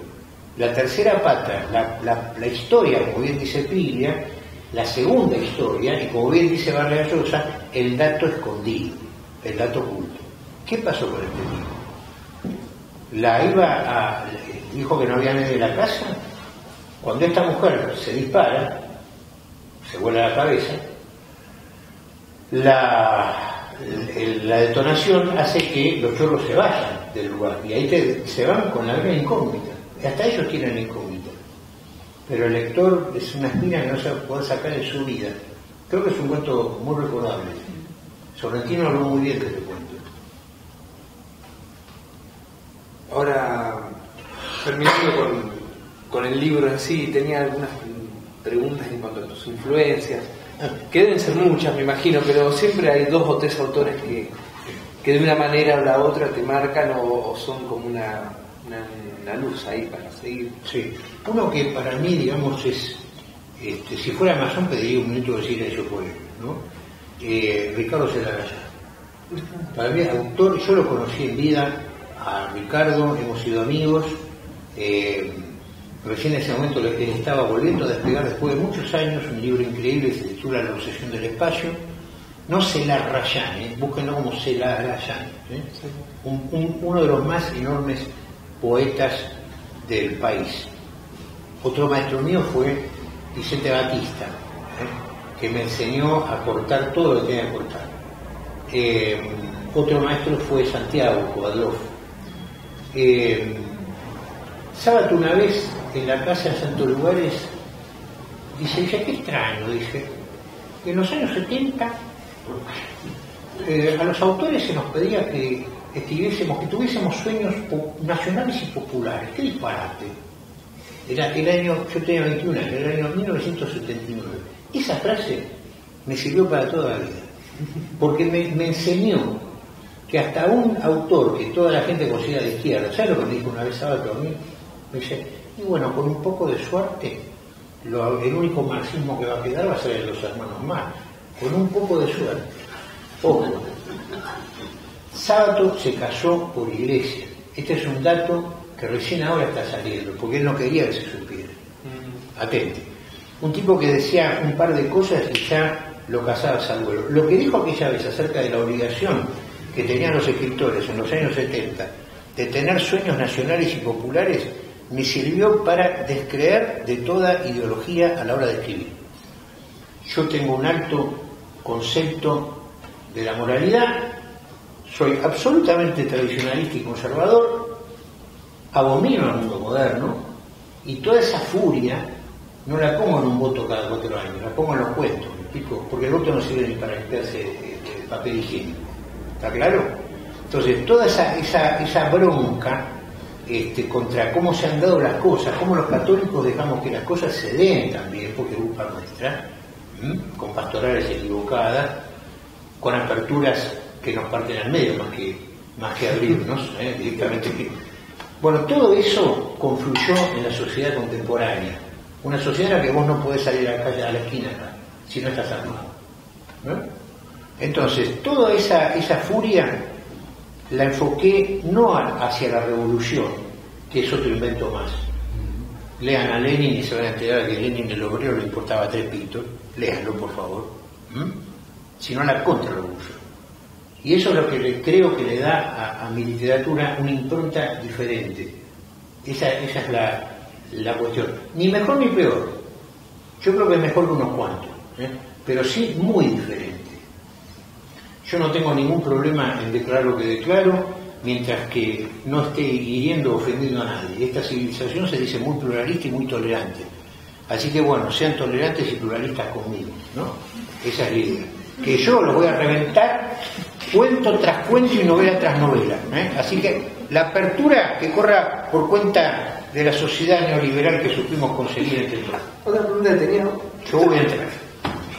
La tercera pata, la historia, como bien dice Piglia, la segunda historia, y como bien dice Vargas Llosa, el dato escondido, el dato oculto. ¿Qué pasó con este tipo? La iba a... dijo que no había nadie en la casa. Cuando esta mujer se dispara, se vuela la cabeza, la detonación hace que los chorros se vayan del lugar, y ahí se van con la gran incógnita. Hasta ellos tienen incógnita, pero el lector es una espina que no se puede sacar en su vida. Creo que es un cuento muy recordable. Sorrentino habló muy bien de este cuento. Ahora, terminando con el libro en sí, tenía algunas preguntas en cuanto a tus influencias, que deben ser muchas, me imagino, pero siempre hay dos o tres autores que de una manera o la otra te marcan o son como una luz ahí para seguir. Sí, uno que para mí, digamos, es, si fuera Amazon pediría un minuto de silencio por él, ¿no? Ricardo Zelarayán. Para mí, autor, yo lo conocí en vida a Ricardo, hemos sido amigos. Recién en ese momento él estaba volviendo a despegar después de muchos años, un libro increíble, se titula La obsesión del espacio. No Zelarayán, búsquenlo como Zelarayán, sí. Uno de los más enormes poetas del país. Otro maestro mío fue Vicente Batista, que me enseñó a cortar todo lo que tenía que cortar. Otro maestro fue Santiago Kovadlov. Sábado una vez en la casa de Santos Lugares, dice ella, qué extraño, dice, que en los años 70 a los autores se nos pedía que escribiésemos, que tuviésemos sueños nacionales y populares. ¡Qué disparate! Era el año, yo tenía 21 años, era el año 1979. Esa frase me sirvió para toda la vida, porque me enseñó que hasta un autor que toda la gente considera de izquierda, ¿sabes lo que me dijo una vez Sábato a mí? Me dice, y bueno, con un poco de suerte, el único marxismo que va a quedar va a ser de los hermanos Marx. Con un poco de suerte. Ojo. Sábato se casó por iglesia. Este es un dato que recién ahora está saliendo, porque él no quería que se supiera. Atente. Un tipo que decía un par de cosas y ya lo casabas al vuelo. Lo que dijo aquella vez acerca de la obligación que tenían los escritores en los años 70 de tener sueños nacionales y populares me sirvió para descreer de toda ideología a la hora de escribir. Yo tengo un alto concepto de la moralidad. Soy absolutamente tradicionalista y conservador, abomino al mundo moderno, y toda esa furia no la pongo en un voto cada 4 años, la pongo en los cuentos, ¿me explico? Porque el voto no sirve ni para limpiarse el papel higiénico, ¿está claro? Entonces, toda esa bronca contra cómo se han dado las cosas, cómo los católicos dejamos que las cosas se den también, porque busca nuestra, con pastorales equivocadas, con aperturas que nos parten al medio más que abrirnos directamente. Bueno, todo eso confluyó en la sociedad contemporánea, una sociedad en la que vos no podés salir a la calle, a la esquina, si no estás armado, ¿no? Entonces, toda esa furia la enfoqué no hacia la revolución, que es otro invento más. Lean a Lenin y se van a enterar que Lenin el obrero le importaba 3 pitos. Léanlo, por favor. Sino la contrarrevolución. Y eso es lo que creo que le da a mi literatura una impronta diferente. Esa es la cuestión. Ni mejor ni peor. Yo creo que mejor que unos cuantos, pero sí muy diferente. Yo no tengo ningún problema en declarar lo que declaro, mientras que no esté hiriendo o ofendiendo a nadie. Esta civilización se dice muy pluralista y muy tolerante. Así que bueno, sean tolerantes y pluralistas conmigo, ¿no? Esa es la idea. Que yo los voy a reventar cuento tras cuento y novela tras novela. Así que la apertura que corra por cuenta de la sociedad neoliberal que supimos conseguir entre todos. Otra pregunta tenía. Yo voy a entrar.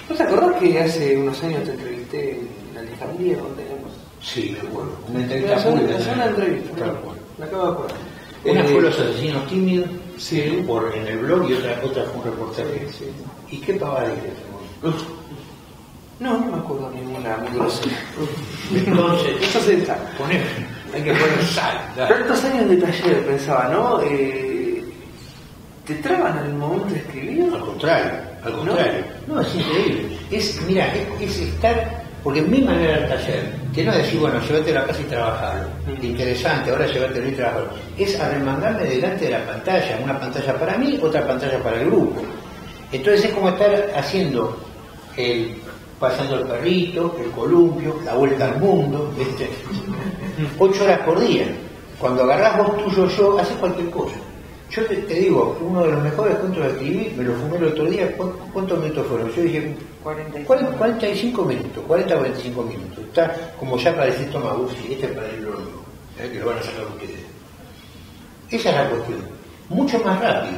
¿No te acordás que hace unos años te entrevisté en la Alejandría donde éramos? Sí, me acuerdo. Una entrevista muy interesante. Una entrevista, me acabo de acordar. Una fue Los asesinos tímidos, sí, por en el blog, y otra fue un reportaje. Sí, sí. ¿Y qué pavada dijiste? No, no me acuerdo ninguna muy grosera. Entonces, eso se está. Poneme, hay que poner sal. Tantos años de taller, pensaba, ¿no? ¿Te traban al momento de escribir? Al contrario. No, es increíble. Mira, es estar, porque mi manera del taller, que no es decir, bueno, llévatelo a casa y trabajarlo. Interesante, ahora llévatelo y trabajarlo. Es arremangarme delante de la pantalla, una pantalla para mí, otra pantalla para el grupo. Entonces es como estar haciendo pasando el perrito, el columpio, la vuelta al mundo, ¿viste? 8 horas por día. Cuando agarrás vos tuyo yo, haces cualquier cosa. Yo te digo, uno de los mejores cuentos que escribí, me lo fumé el otro día. ¿Cuántos minutos fueron? Yo dije 40 o 45 minutos. Está como ya para decir, toma, vos, y este es para el horno, que lo van a sacar ustedes. Esa es la cuestión. Mucho más rápido.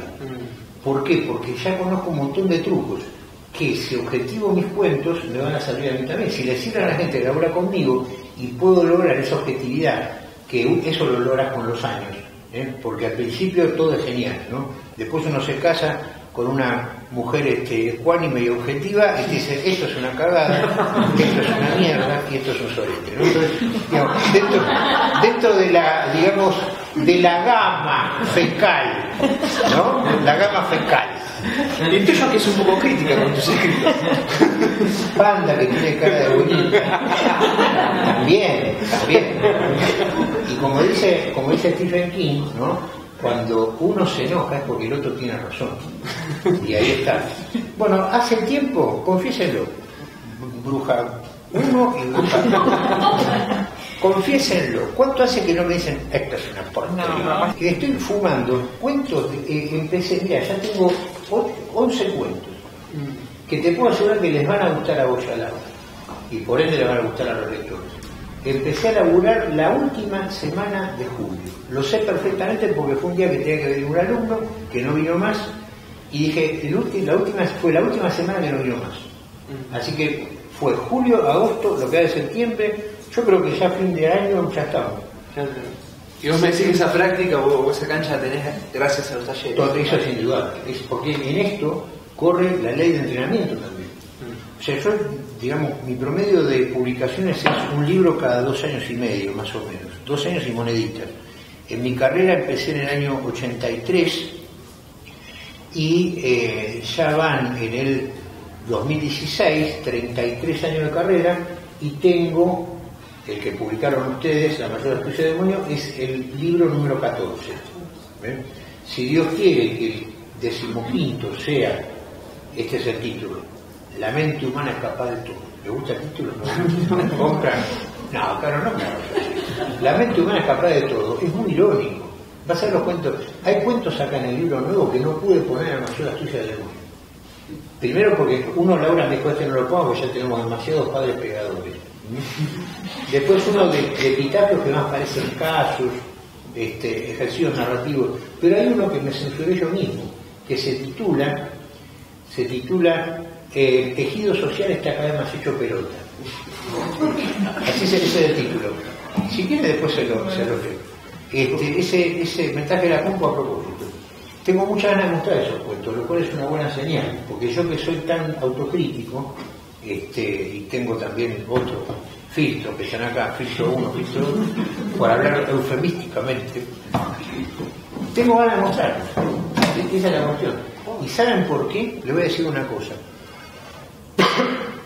¿Por qué? Porque ya conozco un montón de trucos. Que si objetivo mis cuentos, me van a salir a mí también. Si le sirve a la gente que labora conmigo y puedo lograr esa objetividad, que eso lo logras con los años, ¿eh? Porque al principio todo es genial, ¿no? Después uno se casa con una mujer ecuánime y objetiva y te dice, esto es una cagada, esto es una mierda y esto es un sorete, ¿no? Entonces, digamos, dentro de la, digamos, de la gama fecal, ¿no? La gama fecal. Entiendo que es un poco crítica con tus escritos. Panda que tiene cara de bonita. Bien. Y como dice Stephen King, ¿no? Cuando uno se enoja es porque el otro tiene razón. Y ahí está. Bueno, hace tiempo, confiésenlo. Bruja 1 y bruja 2. Confiésenlo, ¿cuánto hace que no me dicen esto es una porquería? No. Que estoy fumando cuentos, empecé, mira, ya tengo 11 cuentos que te puedo asegurar que les van a gustar a vos y a la y por ende les van a gustar a los lectores. Empecé a laburar la última semana de julio, lo sé perfectamente porque fue un día que tenía que venir un alumno que no vino más y dije, fue la última semana que no vino más. Así que fue julio, agosto, lo que era de septiembre. Yo creo que ya fin de año ya estamos. Y vos me decís que esa práctica o esa cancha la tenés gracias a los talleres. Todo eso es indudable. Es porque en esto corre la ley de entrenamiento también. O sea, yo, digamos, mi promedio de publicaciones es un libro cada 2 años y medio, más o menos. 2 años y moneditas. En mi carrera empecé en el año 83 y ya van en el 2016, 33 años de carrera y tengo... El que publicaron ustedes, La Mayor Astucia del Demonio, es el libro número 14. ¿Ven? Si Dios quiere que el 15º sea, este es el título, La mente humana es capaz de todo. ¿Le gusta el título? ¿No? ¿Compran? No, claro, no. La mente humana es capaz de todo. Es muy irónico. Vas a ver los cuentos. Hay cuentos acá en el libro nuevo que no pude poner en La Mayor Astucia del Demonio. Primero porque uno, Laura, me dijo, este no lo pongo porque ya tenemos demasiados padres pegadores. Después uno de epitafios que más parecen casos, ejercicios narrativos, pero hay uno que me censuré yo mismo, que se titula Tejido social está cada vez más hecho pelota. Así se dice el título. Si quiere después se lo leo. Ese mensaje la pongo a propósito. Tengo muchas ganas de mostrar esos cuentos, lo cual es una buena señal, porque yo que soy tan autocrítico, y tengo también otro filtro que están acá, filtro 1, filtro 2, por hablar eufemísticamente, tengo ganas de mostrarlos. Esa es la cuestión. ¿Y saben por qué? Les voy a decir una cosa.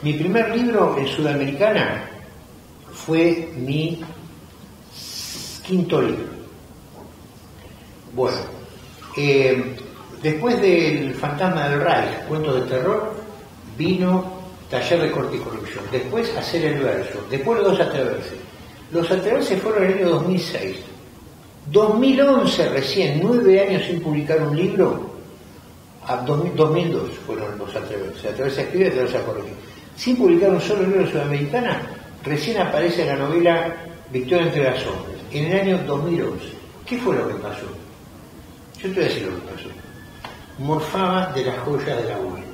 Mi primer libro en Sudamericana fue mi 5º libro. Bueno, después del Fantasma del Reich, cuentos de terror, vino Taller de corte y corrección, después Hacer el verso, después Los atreverse. Los atreverse fueron en el año 2006. 2011 recién, 9 años sin publicar un libro, a 2002 fueron Los atreverse. Atreverse a escribir, atreverse a corregir. Sin publicar un solo libro en Sudamericana, recién aparece la novela Victoria entre las Sombras, en el año 2011. ¿Qué fue lo que pasó? Yo te voy a decir lo que pasó. Morfaba de la joya de la abuela.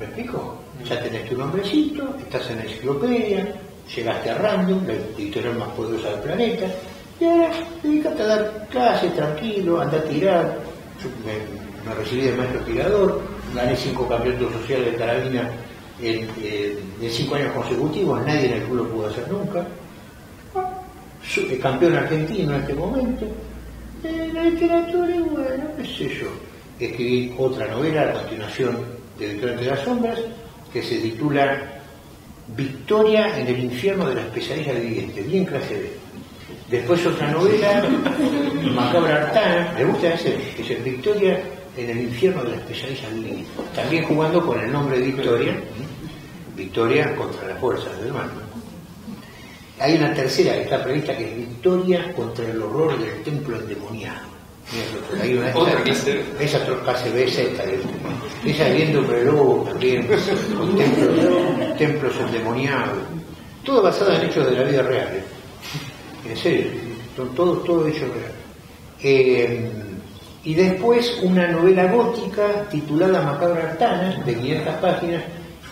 ¿Me explico? Ya tenés tu nombrecito, estás en la enciclopedia, llegaste a Random, la editorial más poderosa del planeta, y ahora dedicate a dar clases tranquilo, anda a tirar. Yo me recibí de maestro tirador, gané 5 campeonatos sociales de carabina de 5 años consecutivos, nadie en el club lo pudo hacer nunca. Soy campeón argentino en este momento. De la literatura, y bueno, qué sé yo. Escribí otra novela a continuación de Victoria de las Sombras, que se titula Victoria en el Infierno de las Pesadillas Viviente, bien clase B. Después otra novela, Macabra Artana, me gusta ese, que es Victoria en el Infierno de las Pesadillas Viviente, también jugando con el nombre de Victoria, Victoria contra las fuerzas del mal. Hay una tercera que está prevista, que es Victoria contra el horror del templo endemoniado. Mira, hay una esa clase B, esa viendo reloj también, con templos endemoniados, todo basado en hechos de la vida real, en serio, todo hecho real. Y después una novela gótica titulada Macabra Artana, de 500 páginas,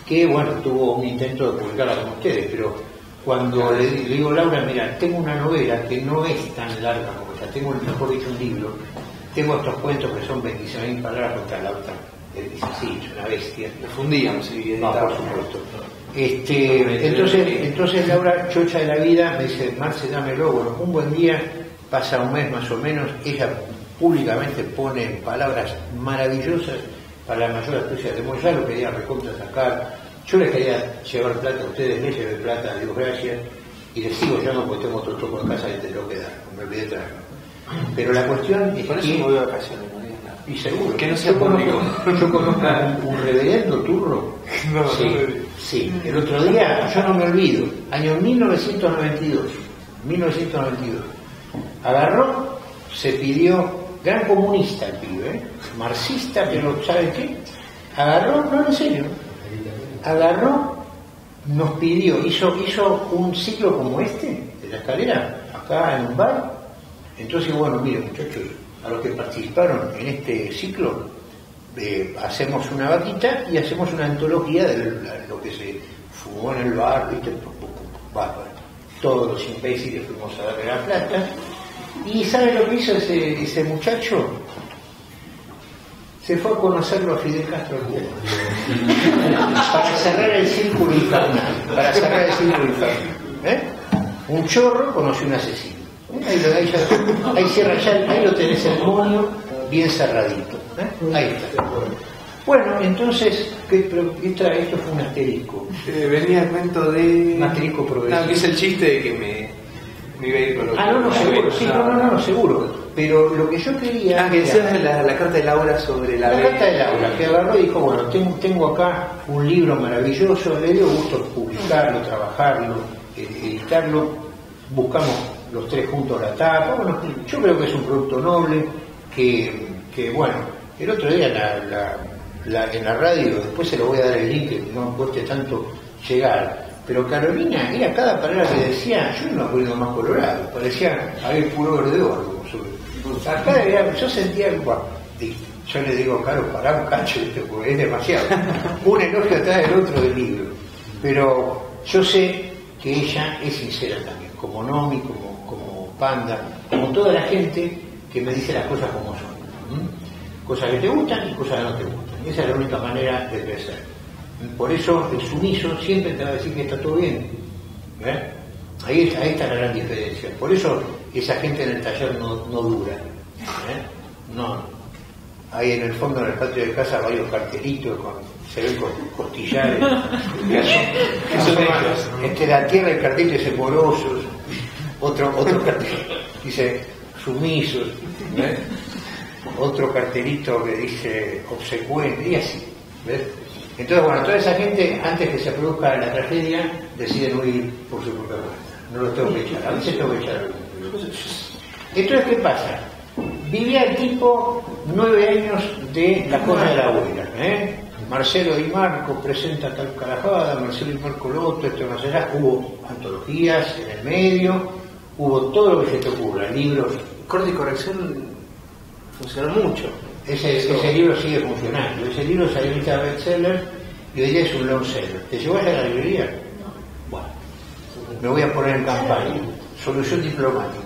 que bueno, tuvo un intento de publicarla con ustedes, pero cuando le digo, Laura, mira, tengo una novela que no es tan larga como esta, tengo, mejor dicho, un libro, tengo estos cuentos que son 26.000 palabras contra la otra, él dice, sí, es una bestia. Lo fundíamos, sí, no, por supuesto. Entonces Laura, chocha de la vida, me dice, Marce, dámelo, bueno, un buen día, pasa un mes más o menos, ella públicamente pone palabras maravillosas para La Mayor Astucia del Demonio, ya lo quería recontra sacar. Yo les quería llevar plata a ustedes, les llevé plata, digo gracias, y les sigo llamando porque tengo otro truco en casa que te lo que dar, me olvidé traerlo. Pero la cuestión es por eso que... voy a vacaciones, ¿no? Y seguro. Que no sea público. Yo conozco un reverendo turro. No, sí, sí. El otro día, yo no me olvido, año 1992, agarró, se pidió, gran comunista el pibe, marxista, pero ¿sabe qué? Agarró, no, en serio, agarró, nos pidió, hizo un ciclo como este, de la escalera, acá en un bar. Entonces, bueno, miren muchachos, a los que participaron en este ciclo, hacemos una vaquita y hacemos una antología de lo que se fumó en el bar, ¿viste? Todos los imbéciles fuimos a darle la plata. ¿Y sabe lo que hizo ese muchacho? Se fue a conocerlo a Fidel Castro en Cuba. Para cerrar el círculo infernal. Un chorro conoció un asesino. Ahí cierra ya, ahí lo tenés el mono bien cerradito. Ahí está. Bueno, entonces, esto fue un asterisco. Venía el cuento de... Un asterisco progresivo. No, es el chiste de que me iba a ir con lo que... Ah, no, seguro. Sí, no, seguro. Pero lo que yo quería... Ah, que decías la carta de Laura sobre la... La carta de Laura, que agarró y dijo, bueno, tengo acá un libro maravilloso, le dio gusto publicarlo, trabajarlo, editarlo, buscamos los tres juntos la tapa, bueno, yo creo que es un producto noble, que bueno, el otro día en la radio, después se lo voy a dar el link, que no cueste tanto llegar... Pero Carolina, era cada palabra que decía, yo no me acuerdo más colorado, parecía haber puro de oro. Acá era, yo sentía, bueno, yo le digo, Caro, pará un cacho, porque es demasiado. Un elogio atrás del otro del libro. Pero yo sé que ella es sincera también, como Nomi, como Panda, como toda la gente que me dice las cosas como son. Cosas que te gustan y cosas que no te gustan. Esa es la única manera de crecer. Por eso el sumiso siempre te va a decir que está todo bien. Ahí está la gran diferencia. Por eso esa gente en el taller no dura. No. Ahí en el fondo, en el patio de casa, varios cartelitos, se ven con costillares. La tierra, el cartel dice morosos. Otro cartel dice sumisos. Otro cartelito que dice obsecuente. Y así. ¿Ves? Entonces, bueno, toda esa gente, antes que se produzca la tragedia, deciden huir por su propia cuenta. No los tengo que echar, a veces tengo que echar. Entonces, ¿qué pasa? Vivía el tipo 9 años de la cosa de la abuela. Marcelo y Marco presenta tal carajada, Marcelo y Marco lo otro, esto no será. Hubo antologías en el medio, hubo todo lo que se te ocurra, libros. Corte y corrección funcionó mucho. Ese libro sigue funcionando. Ese libro salió en lista de bestsellers y hoy día es un long seller. ¿Te llevas a la librería? No. Bueno, me voy a poner en campaña. Solución diplomática.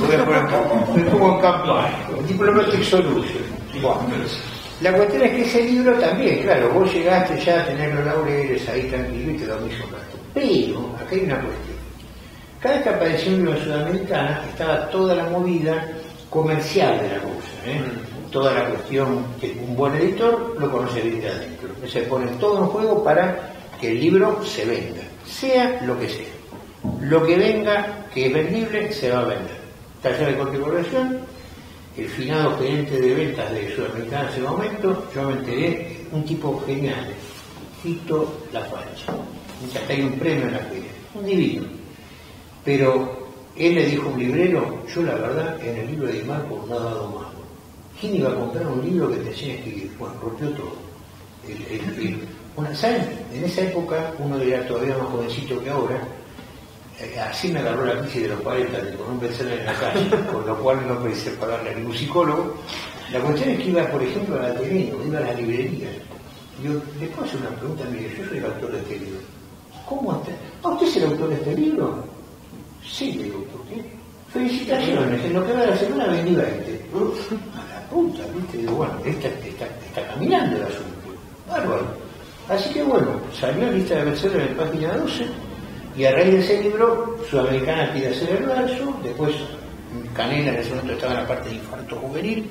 Me voy a poner en campaña. Me pongo en campaña. Diplomatic solution. Bueno. La cuestión es que ese libro también, claro, vos llegaste ya a tener los laureles ahí tranquilo y te dormís un rato. Pero, acá hay una cuestión. Cada vez que apareció un libro de Sudamericana, estaba toda la movida comercial de la cosa, ¿eh? Toda la cuestión que un buen editor lo conoce bien de adentro. Se pone todo en juego para que el libro se venda, sea lo que sea. Lo que venga, que es vendible, se va a vender. Taller de corte y corrección, el finado gerente de ventas de Sudamericana en ese momento, yo me enteré, un tipo genial, Tito Lafacha. Hasta hay un premio en la feria, un divino. Pero él le dijo a un librero, yo la verdad en el libro de Marcos no ha dado más. ¿Quién iba a comprar un libro que te enseña a escribir? Bueno, rompió todo. ¿Saben? En esa época, uno era todavía más jovencito que ahora, así me agarró la crisis de los 40, con un bestseller en la calle, con lo cual no pensé pagarle a ningún psicólogo. La cuestión es que iba, por ejemplo, a la TV, o iba a las librerías. Yo le puedo hacer una pregunta, mire, yo soy el autor de este libro. ¿Cómo está? ¿Ah, usted es el autor de este libro? Sí, le digo, ¿por qué? Felicitaciones, en lo que va a la semana vendí 20. A la punta, ¿viste? Digo, bueno, está caminando el asunto. Bárbaro. Así que bueno, salió lista de bestsellers en página 12, y a raíz de ese libro, Sudamericana pide hacer el verso, después Canela en ese momento estaba en la parte de infarto juvenil,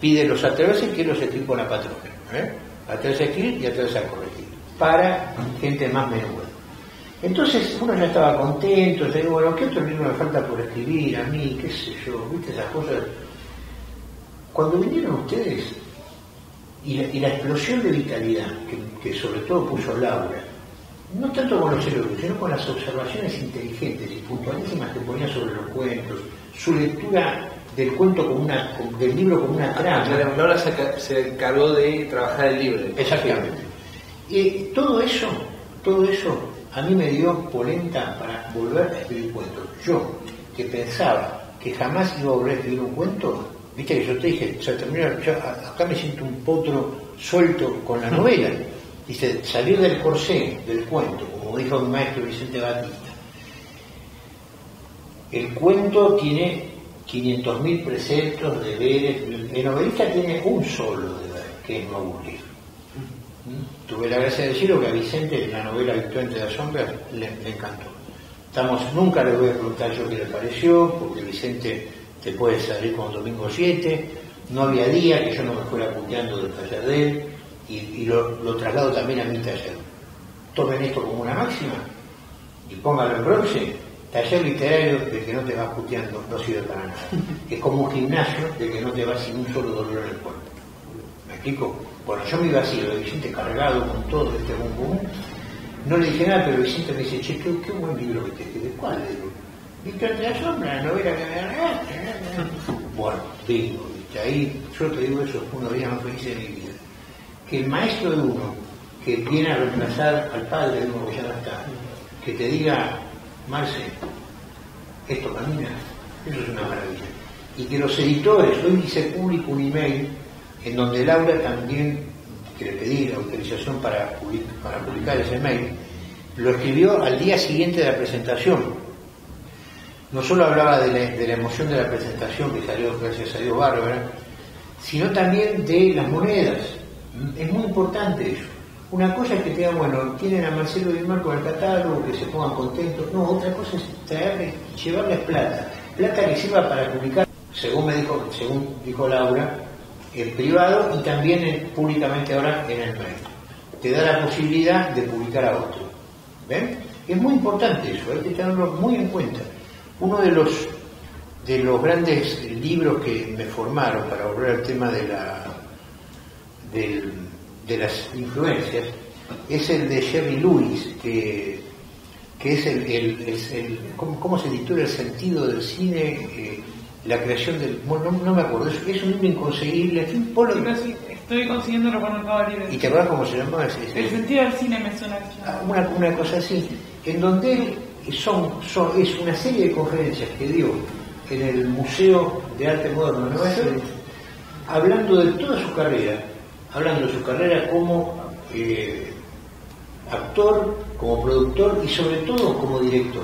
pide Los atreverse, que los escribí con la patrona, ¿eh? Atreverse a escribir y atreverse a corregir, para gente más menuda. Entonces uno ya estaba contento, ya digo, bueno, ¿qué otro libro me falta por escribir a mí? ¿Qué sé yo? ¿Viste esas cosas? Cuando vinieron ustedes, y la explosión de vitalidad que sobre todo puso Laura, no tanto con los cerebros, sino con las observaciones inteligentes y puntualísimas que ponía sobre los cuentos, su lectura del cuento como del libro como una trama. Laura se encargó de trabajar el libro. Exactamente. Y todo eso a mí me dio polenta para volver a escribir cuentos. Yo, que pensaba que jamás iba a volver a escribir un cuento, viste que yo te dije, o sea, yo acá me siento un potro suelto con la novela. Dice, salir del corsé del cuento, como dijo el maestro Vicente Batista. El cuento tiene 500.000 preceptos, deberes. El novelista tiene un solo deber, que es no aburrir. Tuve la gracia de decirlo que a Vicente en la novela Victoria de las Sombras le encantó. Nunca le voy a preguntar yo qué le pareció, porque Vicente te puede salir con Domingo 7, no había día que yo no me fuera puteando del taller de él, y lo traslado también a mi taller. Tomen esto como una máxima y póngalo en bronce. Taller literario de que no te vas puteando no sirve para nada. Es como un gimnasio de que no te vas sin un solo dolor en el cuerpo. ¿Me explico? Bueno, yo me iba así, lo de Vicente cargado con todo este boom. No le dije nada, pero Vicente me dice, che, qué buen libro que te escribes. ¿Cuál? Le digo, Victoria de las Sombras, la novela que me ganaste. Bueno, digo, ahí yo te digo eso, uno de los más felices de mi vida. Que el maestro de uno, que viene a reemplazar al padre de uno que ya no está, que te diga, Marce, esto camina, eso es una maravilla. Y que los editores, hoy hice público un email, en donde Laura también, que le pedí la autorización para publicar ese mail, lo escribió al día siguiente de la presentación. No solo hablaba de la emoción de la presentación, que salió, gracias a Dios, bárbara, sino también de las monedas. Es muy importante eso. Una cosa es que te digan, bueno, tienen a Marcelo y Marco en el catálogo, que se pongan contentos. No, otra cosa es traerles, llevarles plata. Plata que sirva para publicar, según dijo Laura, en privado y también públicamente ahora en el mail. Te da la posibilidad de publicar a otro. ¿Ven? Es muy importante eso, hay que tenerlo muy en cuenta. Uno de los grandes libros que me formaron, para volver al tema de las influencias, es el de Jerry Lewis, que es el ¿cómo se titula? El sentido del cine... la creación del... No me acuerdo, es un libro inconseguible. Estoy consiguiéndolo con el Mercado Libre. ¿Y te acuerdas cómo se llamaba ese? El sentido del cine me suena. Una cosa así, en donde es una serie de conferencias que dio en el Museo de Arte Moderno de Nueva York, hablando de toda su carrera, hablando de su carrera como actor, como productor y sobre todo como director.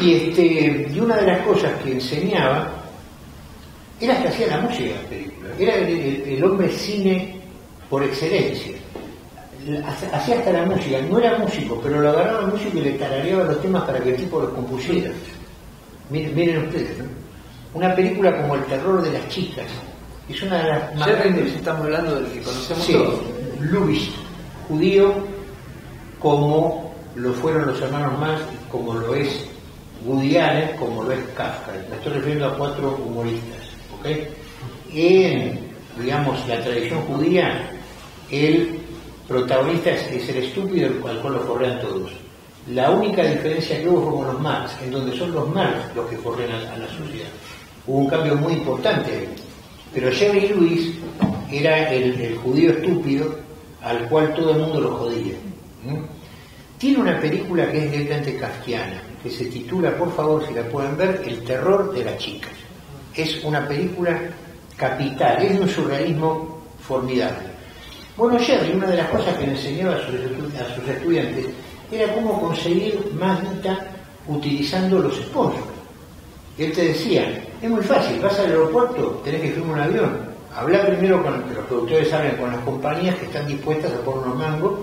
Y una de las cosas que enseñaba era que hacía la música de las películas. Era el hombre cine por excelencia. Hacía hasta la música, no era músico, pero lo agarraba el músico y le tarareaba los temas para que el tipo los compusiera. Miren, miren ustedes, ¿no? Una película como El terror de las chicas es una de las más... Jerry Lewis, estamos hablando del que conocemos todos. Lewis, judío, como lo fueron los hermanos Marx, como lo es Woody Allen, como lo es Kafka. Me estoy refiriendo a cuatro humoristas, ¿okay? En, digamos, la tradición judía, el protagonista es el estúpido al cual lo correan todos. La única diferencia que hubo fue con los Marx, en donde son los Marx los que corren a la sociedad. Hubo un cambio muy importante, pero Jerry Lewis era el judío estúpido al cual todo el mundo lo jodía. Tiene una película que es directamente kafkiana, que se titula, por favor, si la pueden ver, El terror de las chicas. Es una película capital, es de un surrealismo formidable. Bueno, Jerry, una de las cosas que le enseñaba a sus estudiantes era cómo conseguir más guita utilizando los sponsors. Él te decía, es muy fácil, vas al aeropuerto, tenés que firmar un avión, habla primero con los productores, hablan con las compañías que están dispuestas a poner unos mangos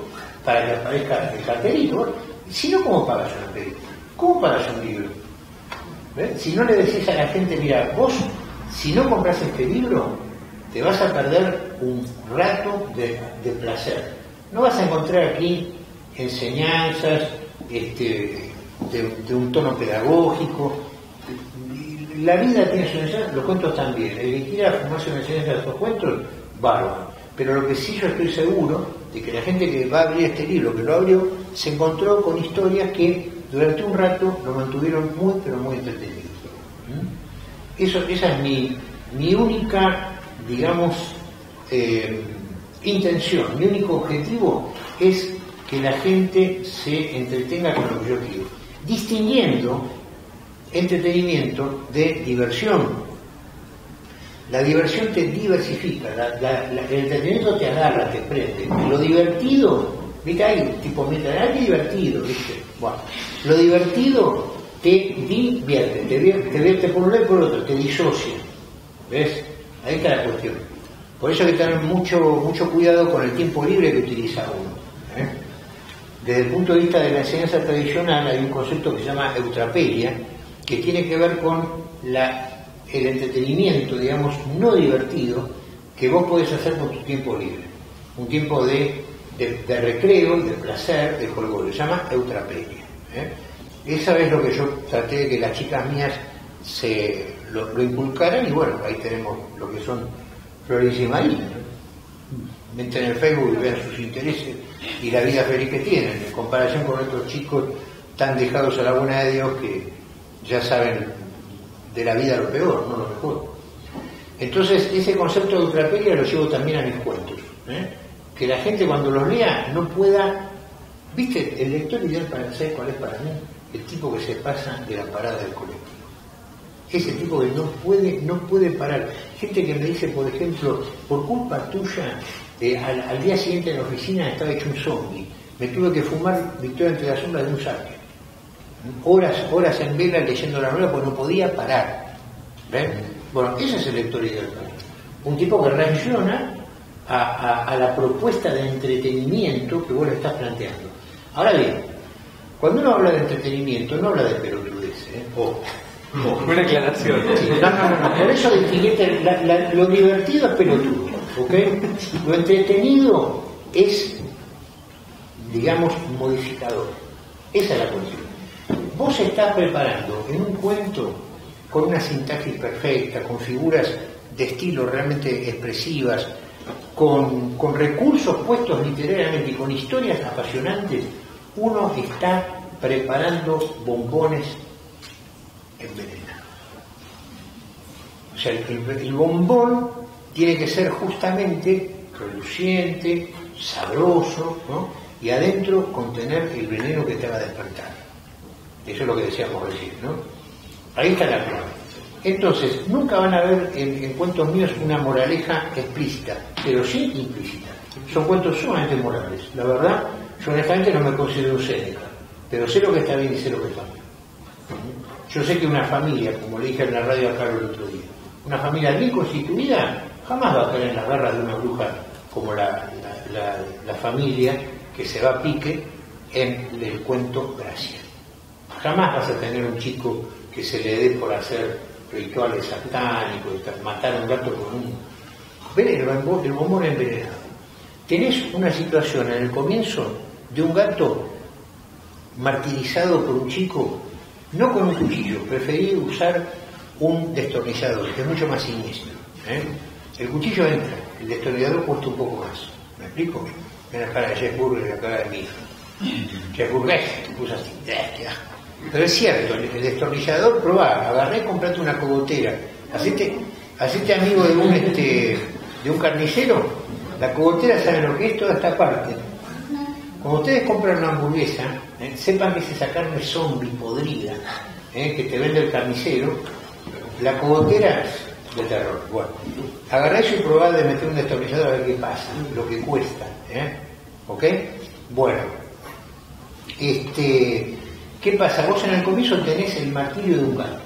para que aparezca el cartelito. Si no, ¿cómo pagas una película? ¿Cómo pagas un libro? ¿Ves? Si no le decís a la gente, mira, vos, si no compras este libro, te vas a perder un rato de placer. No vas a encontrar aquí enseñanzas de un tono pedagógico. La vida tiene su enseñanza, los cuentos también. Elegir a fumarse una enseñanza de estos cuentos, bárbaro. Pero lo que sí yo estoy seguro de que la gente que va a abrir este libro, que lo abrió, se encontró con historias que durante un rato lo mantuvieron muy, pero muy entretenido. ¿Mm? Esa es mi única, digamos, intención, mi único objetivo es que la gente se entretenga con lo que yo quiero, distinguiendo entretenimiento de diversión. La diversión te diversifica, el entretenimiento te agarra, te prende. Lo divertido, ¿viste? Ahí, tipo, mira, qué divertido, ¿viste? Bueno, lo divertido te divierte, te divierte por un lado y por otro, te disocia, ¿ves? Ahí está la cuestión. Por eso hay que tener mucho cuidado con el tiempo libre que utiliza uno, ¿eh? Desde el punto de vista de la enseñanza tradicional hay un concepto que se llama eutrapelia, que tiene que ver con el entretenimiento, digamos, no divertido, que vos podés hacer con tu tiempo libre. Un tiempo de recreo, de placer, de jolgorio. Se llama eutrapelia, ¿eh? Esa es lo que yo traté de que las chicas mías lo inculcaran, y bueno, ahí tenemos lo que son Florencia y Marina. Meten en el Facebook y vean sus intereses y la vida feliz que tienen, en comparación con otros chicos tan dejados a la buena de Dios que ya saben de la vida lo peor, no lo mejor. Entonces, ese concepto de ultrapelia lo llevo también a mis cuentos, ¿eh? Que la gente cuando los lea no pueda... ¿Viste? El lector ideal para saber cuál es para mí, el tipo que se pasa de la parada del colectivo. Ese tipo que no puede parar. Gente que me dice, por ejemplo, por culpa tuya, al día siguiente en la oficina estaba hecho un zombie. Me tuve que fumar Victoria entre las sombras de un saque. Horas en vela leyendo la novela porque no podía parar. ¿Ven? Bueno, ese es el lector ideal. Un tipo que reacciona a la propuesta de entretenimiento que vos le estás planteando. Ahora bien, cuando uno habla de entretenimiento, no habla de pelotudeces, ¿eh? Buena aclaración. Sí, no, por eso lo divertido es pelotudo, ¿okay? Lo entretenido es, digamos, modificador. Esa es la cuestión. Vos estás preparando en un cuento con una sintaxis perfecta, con figuras de estilo realmente expresivas, con recursos puestos literariamente y con historias apasionantes. Uno está preparando bombones envenenado. O sea, el bombón tiene que ser justamente reluciente, sabroso, ¿no? Y adentro contener el veneno que te va a despertar. Eso es lo que decíamos recién, ¿no? Ahí está la clave. Entonces, nunca van a ver en cuentos míos una moraleja explícita, pero sí implícita. Son cuentos sumamente morales. La verdad, yo honestamente no me considero un Séneca, pero sé lo que está bien y sé lo que está mal. Yo sé que una familia, como le dije en la radio a Carlos el otro día, una familia bien constituida jamás va a caer en las garras de una bruja como la familia que se va a pique en el cuento Gracia. Jamás vas a tener un chico que se le dé por hacer rituales satánicos, matar a un gato con un veneno, el bombón envenenado. Tenés una situación en el comienzo de un gato martirizado por un chico, no con un cuchillo, preferí usar un destornillador, que es mucho más siniestro, ¿eh? El cuchillo entra, el destornillador cuesta un poco más, ¿me explico? En la cara de Jeff Burger, la cara de mi hija. Jeff Burger, te puso así, pero es cierto, el destornillador, probá, agarré y comprate una cogotera, hacete amigo de un carnicero, la cogotera sabe lo que es toda esta parte. Cuando ustedes compran una hamburguesa, sepan que es esa carne zombie podrida, que te vende el carnicero, la cogotera de terror. Bueno, agarrá eso y probá de meter un destornillador a ver qué pasa, lo que cuesta, ¿ok? Bueno, ¿qué pasa? Vos en el comienzo tenés el martirio de un gato.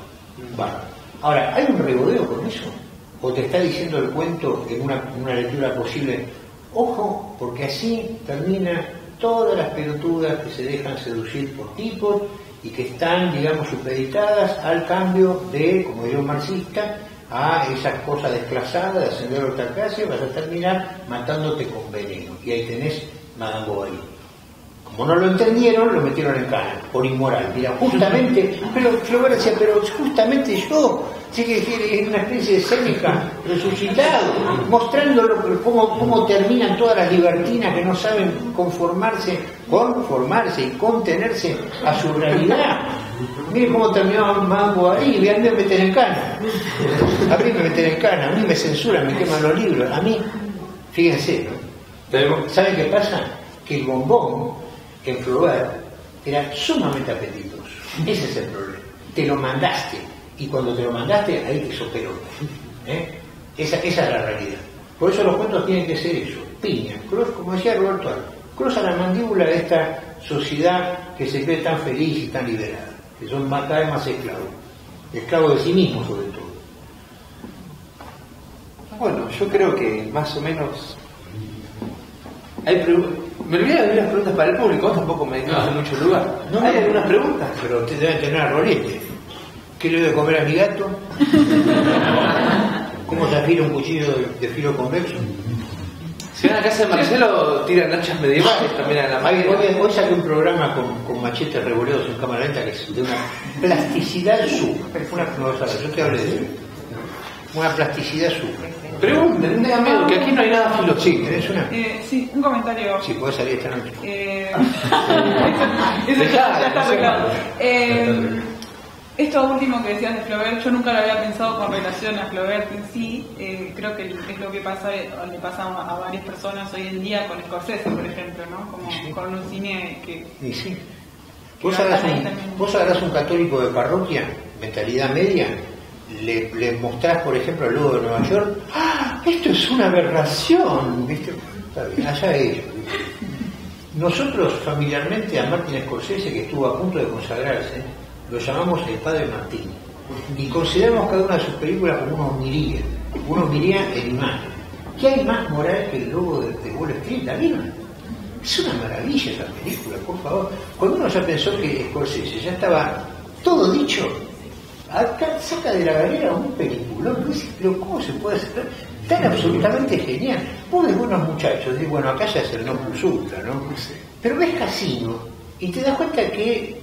Bueno, ahora, ¿hay un regodeo con eso? ¿O te está diciendo el cuento en una lectura posible? Ojo, porque así termina todas las pelotudas que se dejan seducir por tipos y que están, digamos, supeditadas al cambio de, como diría un marxista, a esas cosas desplazadas de ascender a otra clase, vas a terminar matándote con veneno. Y ahí tenés Madame Bovary. Como no lo entendieron, lo metieron en cana, por inmoral. Mira, justamente, pero justamente yo, sí que es una especie de Séneca resucitado, mostrándolo cómo terminan todas las libertinas que no saben conformarse y contenerse a su realidad. Miren cómo terminó Mambo ahí, vean, me meten en cana. A mí me meten en cana, a mí me censuran, me queman los libros, a mí, fíjense, ¿saben qué pasa? Que el bombón en Flaubert era sumamente apetitoso. Ese es el problema. Te lo mandaste. Y cuando te lo mandaste, ahí te soperó. Esa es la realidad. Por eso los cuentos tienen que ser eso. Piña, cross, como decía Roberto Alba, cross a la mandíbula de esta sociedad que se cree tan feliz y tan liberada. Que son cada vez más esclavos. Esclavos de sí mismos, sobre todo. Bueno, yo creo que más o menos... Me olvidé de abrir las preguntas para el público, vos tampoco me dedicamos en mucho lugar. No, hay algunas preguntas, pero ustedes deben tener arrolete. ¿Qué le doy de comer a mi gato? ¿Cómo se afila un cuchillo de filo convexo? Si van a casa de Marcelo, tiran hachas medievales también a la máquina. Hoy saqué un programa con machetes revoleados en cámara lenta que es de una plasticidad suma. Yo te hablé de eso. Una plasticidad suma. Pregunten, déjame, que aquí no hay nada filo. Sí, ¿tenés una? Sí, un comentario. Sí, puede salir esta noche. Eso ya está arreglado. Esto último que decías de Flaubert, yo nunca lo había pensado con relación a Flaubert en sí. Creo que es lo que le pasa a varias personas hoy en día con Scorsese, por ejemplo, ¿no? Como sí. Con un cine que... Sí, sí. ¿Vos harás un católico de parroquia, mentalidad media? Le mostrás, por ejemplo, el logo de Nueva York. ¡Ah! Esto es una aberración, ¿viste? Está bien, allá ellos. Nosotros, familiarmente, a Martin Scorsese, que estuvo a punto de consagrarse, lo llamamos el Padre Martín. Y consideramos cada una de sus películas como una homiría. Una homiría en imagen. ¿Qué hay más moral que el logo de Wall Street? ¿La vieron? Es una maravilla esa película, por favor. Cuando uno ya pensó que Scorsese ya estaba todo dicho, acá saca de la galera un peliculón, pero ¿cómo se puede hacer? Tan absolutamente genial. Vos de buenos muchachos, digo, bueno, acá ya es el no plus ultra, ¿no? Pero ves Casino y te das cuenta que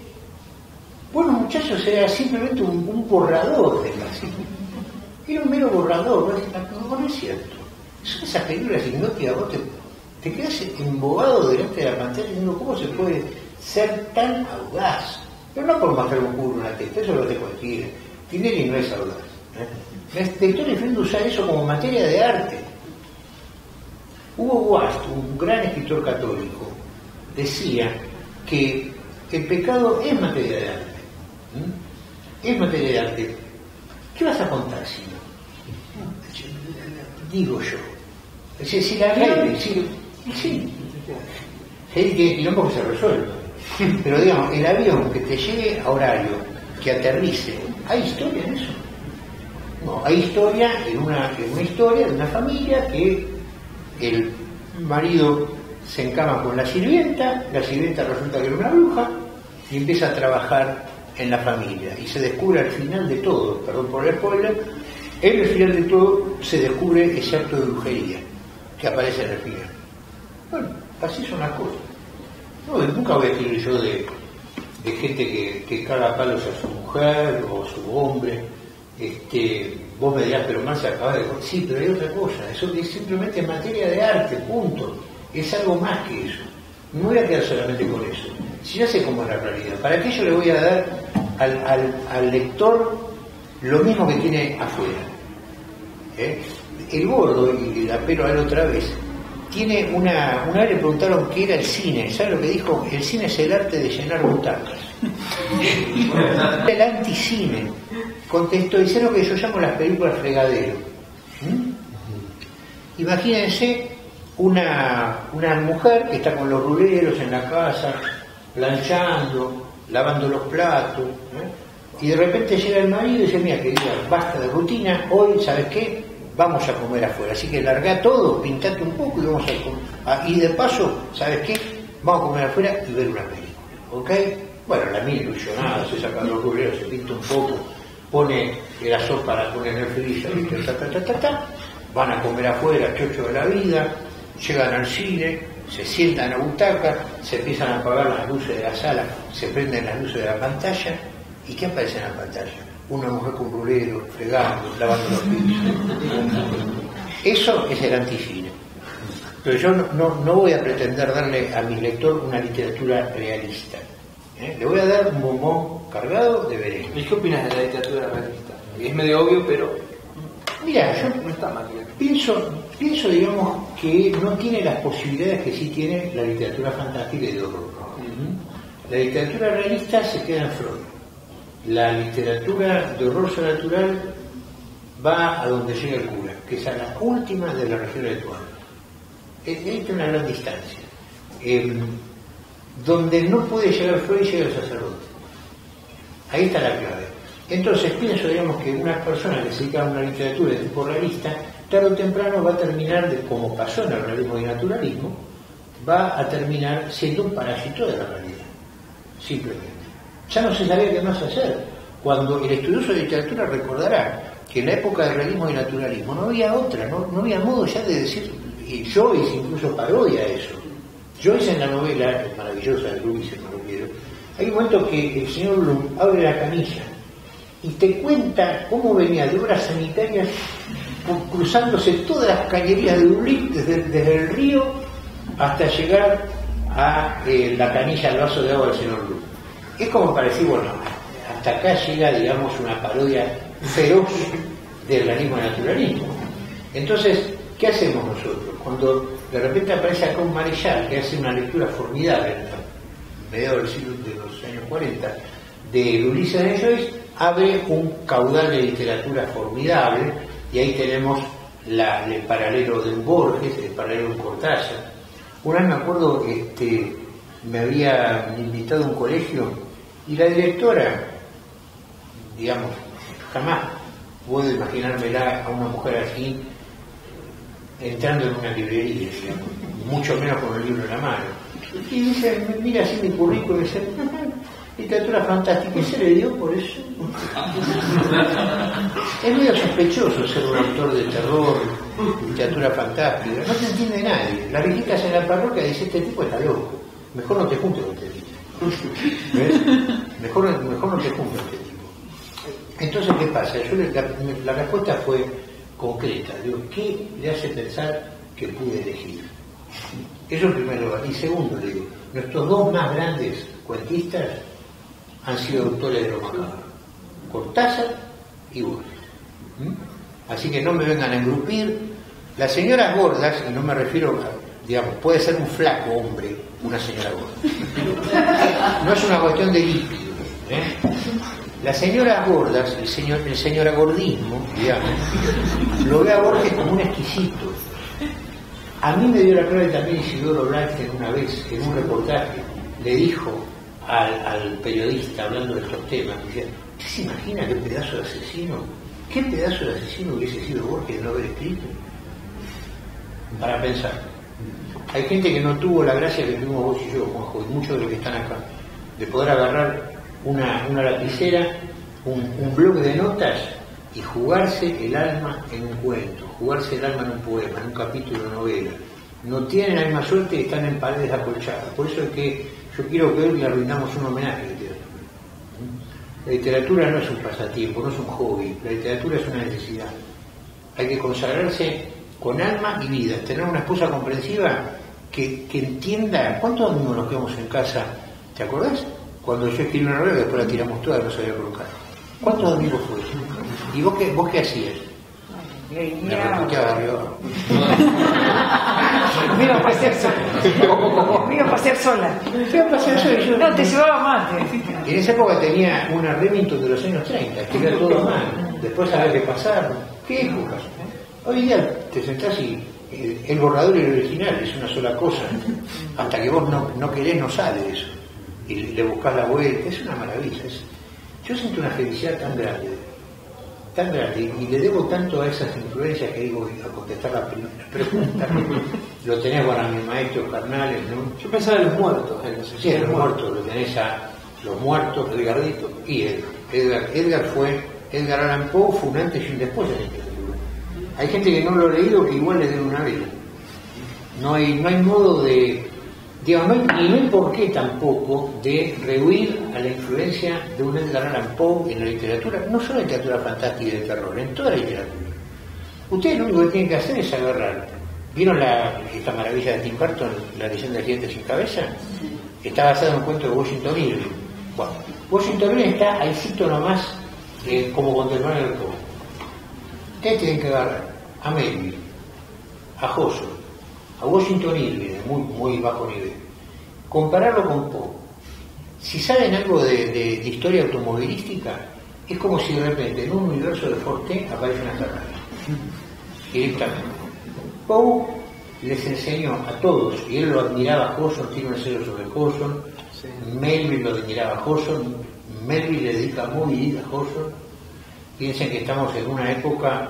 buenos muchachos era simplemente un borrador de Casino. Era un mero borrador, no es cierto. Son esas películas hipnóticas, vos te quedás embobado delante de la pantalla diciendo, ¿cómo se puede ser tan audaz? Pero no por mostrar un culo una testa, eso lo hace cualquiera. Tinelli no es audaz. Victoria en el usa eso como materia de arte. Hugo Guast, un gran escritor católico, decía que el pecado es materia de arte. Es materia de arte. ¿Qué vas a contar si no? Digo yo. Es decir, la ley, sí. Se dice que el quilombo que se resuelve. Pero digamos, el avión que te llegue a horario, que aterrice, ¿hay historia en eso? No, hay historia en una historia de una familia que el marido se encama con la sirvienta resulta que era una bruja y empieza a trabajar en la familia. Y se descubre al final de todo, perdón por el spoiler, en el final de todo se descubre ese acto de brujería que aparece en el final. Bueno, así son las cosas. No, nunca voy a escribir yo de gente que caga palos a su mujer o a su hombre. Vos me dirás, pero más se acaba de... Sí, pero hay otra cosa. Eso es simplemente materia de arte, punto. Es algo más que eso. No voy a quedar solamente con eso. Si ya sé cómo es la realidad, ¿para qué yo le voy a dar al lector lo mismo que tiene afuera? El gordo, y la apelo a él otra vez, tiene una vez le preguntaron qué era el cine. ¿Sabes lo que dijo? El cine es el arte de llenar butacas. El anticine. Contestó, dice lo que yo llamo las películas fregadero. Imagínense una mujer que está con los ruleros en la casa, planchando, lavando los platos, y de repente llega el marido y dice, mira querida, basta de rutina, hoy, ¿sabes qué? Vamos a comer afuera, así que largá todo, pintate un poco y vamos a comer. Y de paso, ¿sabes qué? Vamos a comer afuera y ver una película, ¿ok? Bueno, la mía ilusionada, se saca los ruleros, se pinta un poco, pone la sopa, la pone en el freezer, van a comer afuera, chocho de la vida, llegan al cine, se sientan a la butaca, se empiezan a apagar las luces de la sala, se prenden las luces de la pantalla, ¿y qué aparece en la pantalla? Una mujer con rulero, fregando, lavando los pies. Eso es el anticine. Pero yo no voy a pretender darle a mi lector una literatura realista. Le voy a dar un bombón cargado de veneno. ¿Y qué opinas de la literatura realista? Es medio obvio, pero... Mira, yo no está mal, pienso, digamos, que no tiene las posibilidades que sí tiene la literatura fantástica y de horror. La literatura realista se queda en Freud. La literatura de horror sobrenatural va a donde llega el cura, que es a las últimas de la región de tu alma. Es una gran distancia. Donde no puede llegar Freud, llega el sacerdote. Ahí está la clave. Entonces pienso, digamos, que una persona que se dedica a una literatura de tipo realista, tarde o temprano va a terminar, como pasó en el realismo y el naturalismo, va a terminar siendo un parásito de la realidad. Simplemente. Ya no se sabía qué más hacer. Cuando el estudioso de literatura recordará que en la época del realismo y naturalismo no había otra, no había modo ya de decir, y Joyce incluso parodia eso. Joyce en la novela maravillosa de Lewis, no lo olvido, hay un momento que el señor Bloom abre la camilla y te cuenta cómo venía de obras sanitarias cruzándose todas las cañerías de Dublín desde el río hasta llegar a la canilla, al vaso de agua del señor Bloom. Es como para decir, bueno, hasta acá llega, digamos, una parodia feroz del realismo naturalismo. Entonces, ¿qué hacemos nosotros? Cuando de repente aparece acá un marechal que hace una lectura formidable, en mediados del siglo de los años 40, de Ulises de Joyce, abre un caudal de literatura formidable, y ahí tenemos el paralelo de un Borges, el paralelo de un Cortázar. Una vez me acuerdo que me había invitado a un colegio y la directora, digamos, jamás puedo imaginármela a una mujer así, entrando en una librería, digamos, mucho menos con el libro en la mano. Y dice, mira así mi currículum y dice, literatura fantástica, ¿y se le dio por eso? Es medio sospechoso ser un autor de terror, literatura fantástica, no te entiende nadie. Las visitas en la parroquia dicen, este tipo está loco, mejor no te juntes con este tipo. ¿Ves? Mejor no te juntes con este tipo. Entonces, ¿qué pasa? La respuesta fue concreta, digo, ¿qué le hace pensar que pude elegir? Eso en primer lugar. Y segundo, le digo, nuestros dos más grandes cuentistas han sido autores de lo macabro, Cortázar y Borges. Así que no me vengan a engrupir. Las señoras gordas, y no me refiero a, digamos, puede ser un flaco hombre, una señora gorda. No es una cuestión de líquido, Las señoras gordas, el señor agordismo, digamos, lo ve a Borges como un exquisito. A mí me dio la clave también Isidoro Blanchen una vez, en un reportaje, le dijo al periodista, hablando de estos temas, decía, ¿usted se imagina qué pedazo de asesino? ¿Qué pedazo de asesino hubiese sido Borges de no haber escrito? Para pensar. Hay gente que no tuvo la gracia que tuvimos vos y yo, Juanjo, y muchos de los que están acá, de poder agarrar una lapicera, un bloc de notas y jugarse el alma en un cuento, jugarse el alma en un poema, en un capítulo de novela. No tienen la misma suerte y están en paredes acolchadas. Por eso es que yo quiero que hoy le arruinamos un homenaje a la literatura. La literatura no es un pasatiempo, no es un hobby, la literatura es una necesidad. Hay que consagrarse con alma y vida, tener una esposa comprensiva que entienda. ¿Cuántos amigos nos quedamos en casa? ¿Te acordás? Cuando yo escribí una novela, después la tiramos toda, no se había colocado. ¿Cuántos amigos fue eso? ¿Y vos qué hacías? Me reputeaba arriba. Me iba a pasear sola. No, te llevaba mate. En esa época tenía una Remington de los años 30, que era todo mal. Después había que pasar. ¿Qué épocas? Hoy día te sentás y el borrador y el original es una sola cosa. Hasta que vos no querés, no sale eso. Y le buscás la vuelta. Es una maravilla. Yo siento una felicidad tan grande, y le debo tanto a esas influencias que digo, a contestar la primera pregunta. Lo tenés para mis maestros carnales, ¿no? Yo pensaba en los muertos. Sí, en los muertos, lo tenés a los muertos, Edgarito y Edgar fue, Edgar Allan Poe fue un antes y un después de este. Hay gente que no lo ha leído que igual le den una vela. No hay modo de... Digamos, no hay por qué tampoco de rehuir a la influencia de un Edgar Allan Poe en la literatura, no solo en la literatura fantástica y de terror, en toda la literatura. Ustedes lo único que tienen que hacer es agarrar. ¿Vieron esta maravilla de Tim Burton, La leyenda del diente sin cabeza? Está basada en un cuento de Washington Irving. Bueno, Washington Irving está ahí cito nomás como contemporáneo del Poe. Ustedes tienen que agarrar a Melville, a Josso, a Washington Irving, muy, muy bajo nivel, compararlo con Poe. Si saben algo de historia automovilística, es como si de repente en un universo de Forte aparece una carrera. Directamente. Poe les enseñó a todos, y él lo admiraba a Josso, tiene un sello sobre Josso, sí. Melville lo admiraba a Josso, Melville le dedica muy bien a Josso. Piensen que estamos en una época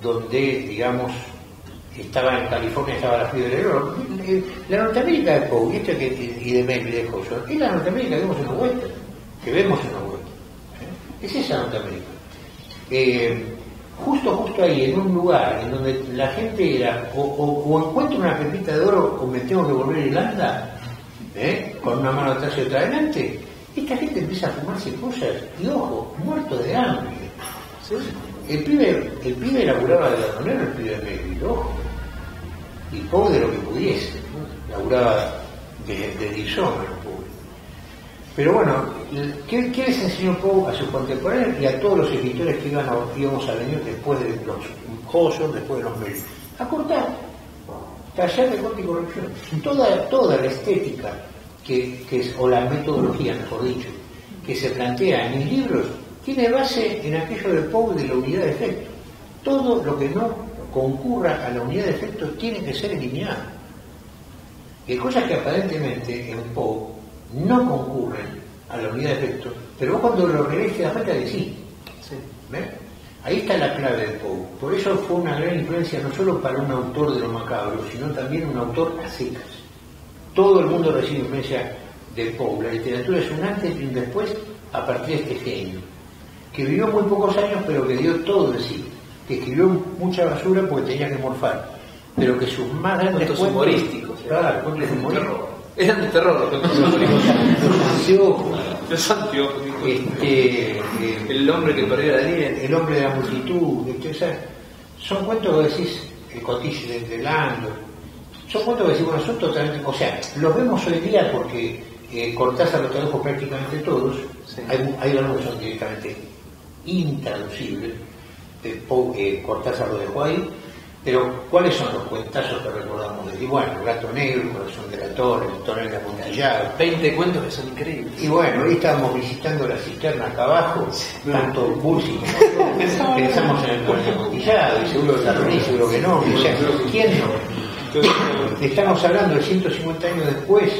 donde, digamos, estaba en California, estaba la fiebre del oro. La Norteamérica de Poe y de Melville de Joyce es la Norteamérica que vemos en los westerns, Es esa Norteamérica. Justo ahí, en un lugar en donde la gente era, o encuentra una pepita de oro o me tengo que volver a Irlanda, con una mano atrás y otra adelante, esta gente empieza a fumarse cosas y, ojo, muerto de hambre. El pibe laburaba de ladronero, el pibe de Melville, ojo, y pobre de lo que pudiese, ¿no? Laburaba de disómero, pobre. Pero bueno, ¿qué les enseñó Poe a sus contemporáneos y a todos los escritores que íbamos a venir después de los Joyce, después de los Melville? A cortar, taller de corte y corrección. Toda la estética, o la metodología, mejor dicho, que se plantea en mis libros, tiene base en aquello de Poe de la unidad de efecto. Todo lo que no concurra a la unidad de efecto tiene que ser eliminado. Y hay cosas que aparentemente en Poe no concurren a la unidad de efecto, pero vos cuando lo lees te das cuenta de sí. ¿Ven? Ahí está la clave de Poe. Por eso fue una gran influencia no solo para un autor de lo macabro, sino también un autor a secas. Todo el mundo recibe influencia de Poe. La literatura es un antes y un después a partir de este genio, que vivió muy pocos años pero que dio todo de sí, que escribió mucha basura porque tenía que morfar, pero que sus más grandes cuentos humorísticos, claro, cuentos humorísticos eran de terror, los anteojos, el hombre que perdió la línea, el hombre de la multitud, son cuentos que decís, el Cotille de Lando, son cuentos que decimos nosotros totalmente, o sea, los vemos hoy día porque Cortázar lo tradujo prácticamente todos, sí. Hay algunos que son directamente intraducible. Cortázar lo dejó ahí, Pero, ¿cuáles son los cuentazos que recordamos? Y bueno, El gato negro, El corazón del ator, El tonel apuntallado. 20 cuentos que son increíbles. Y bueno, hoy estábamos visitando la cisterna acá abajo, tanto Bulsi como nosotros, pensamos en el cuento apuntallado, y seguro que lo hizo, seguro que no, o sea, ¿quién no? Estamos hablando de 150 años después,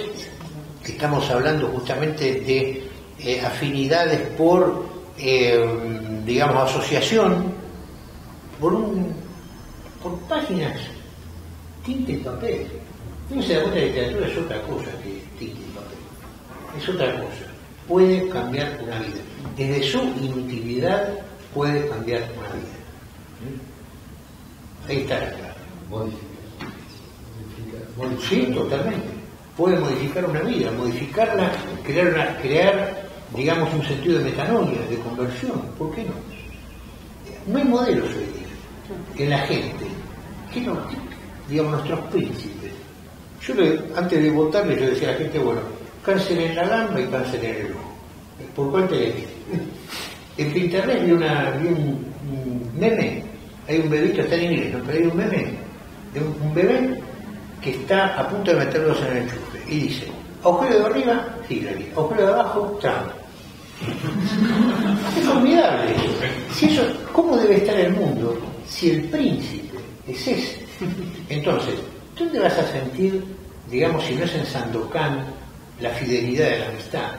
estamos hablando justamente de afinidades por, digamos, asociación, por páginas, tinta y papel. Uno se da cuenta que la literatura es otra cosa que tinta y papel. Es otra cosa. Puede cambiar una vida. Desde su intimidad puede cambiar una vida. Ahí está la clave. Modificar. Sí, totalmente. Puede modificar una vida, modificarla, crear, digamos, un sentido de metanoia, de conversión. ¿Por qué no? No hay modelos hoy día en la gente, que no, digamos, nuestros príncipes. Yo antes de votarle yo decía a la gente, bueno, cáncer en la gamba y cáncer en el ojo. ¿Por cuál te elegís? En Pinterest vi un meme, hay un bebito, está en inglés, ¿no? Pero hay un meme de un bebé que está a punto de meterlos en el enchufe y dice, agujero de arriba, Hillary, agujero de abajo, Trump. Es formidable. Si eso, ¿cómo debe estar el mundo? Si el príncipe es ese. Entonces, ¿dónde vas a sentir, digamos, si no es en Sandokan, la fidelidad de la amistad?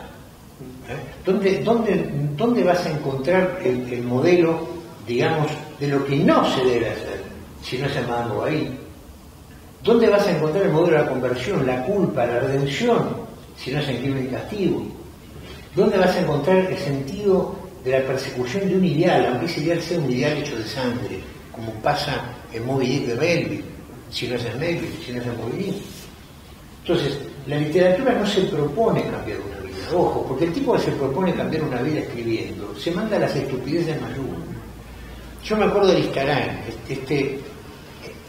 ¿Dónde vas a encontrar el modelo, digamos, de lo que no se debe hacer, si no es en Madame Bovary? ¿Dónde vas a encontrar el modelo de la conversión, la culpa, la redención, si no es en Crimen y Castigo? ¿Dónde vas a encontrar el sentido de la persecución de un ideal, aunque ese ideal sea un ideal hecho de sangre, como pasa en Moby Dick de Melville, si no es en Melville, si no es en Moby Dick? Entonces, la literatura no se propone cambiar una vida, ojo, porque el tipo que se propone cambiar una vida escribiendo, se manda las estupideces más duras. Yo me acuerdo de Listaran, este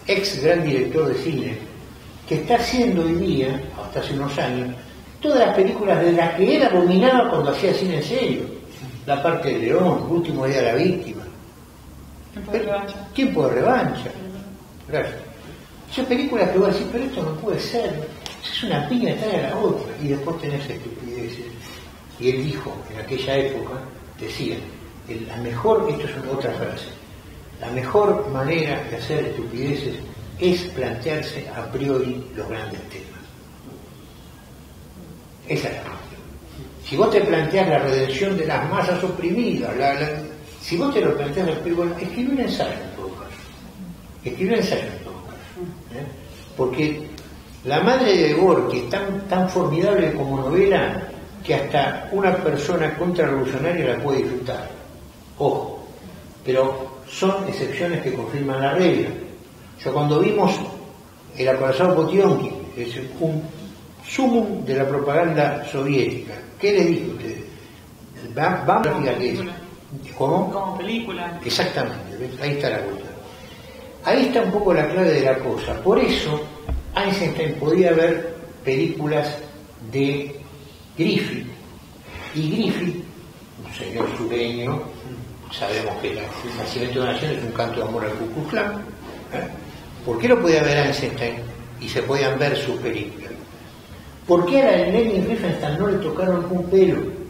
ex gran director de cine, que está haciendo hoy día, hasta hace unos años, todas las películas de las que él abominaba cuando hacía cine en serio. La parte del león, Último día de la víctima, Tiempo de revancha. Gracias. Son películas que voy a decir, pero esto no puede ser. Es una piña trae a la otra. Y después tenés estupideces. Y él dijo, en aquella época, decía, esto es una otra frase, la mejor manera de hacer estupideces es plantearse a priori los grandes temas. Esa es la parte. Si vos te planteás la redención de las masas oprimidas, si vos te lo planteás, bueno, escribí un ensayo en todo caso. ¿Eh? Porque La madre de Gorky es tan formidable como novela que hasta una persona contrarrevolucionaria la puede disfrutar. Ojo, pero son excepciones que confirman la regla. Yo cuando vimos El acorazado Potionki, es un sumum de la propaganda soviética, ¿qué le digo a ustedes? Como película. Exactamente, ¿ves? Ahí está la cosa. Ahí está un poco la clave de la cosa. Por eso Einstein podía ver películas de Griffith. Y Griffith, un señor sureño, sabemos que el nacimiento de una nación es un canto de amor al Ku Klux Klan. ¿Por qué lo podía ver Einstein y se podían ver sus películas? ¿Por qué a Leni Riefenstahl no le tocaron un pelo?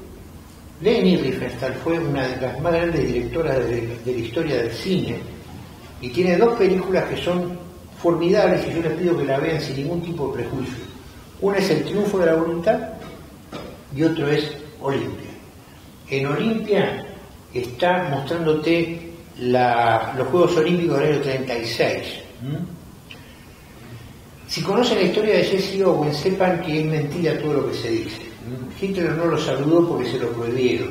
Leni Riefenstahl fue una de las más grandes directoras de la historia del cine y tiene dos películas que son formidables y yo les pido que la vean sin ningún tipo de prejuicio. Una es El triunfo de la voluntad y otro es Olimpia. En Olimpia está mostrándote los Juegos Olímpicos del año 36. Si conocen la historia de Jesse Owens, sepan que es mentira todo lo que se dice. Hitler no lo saludó porque se lo prohibieron,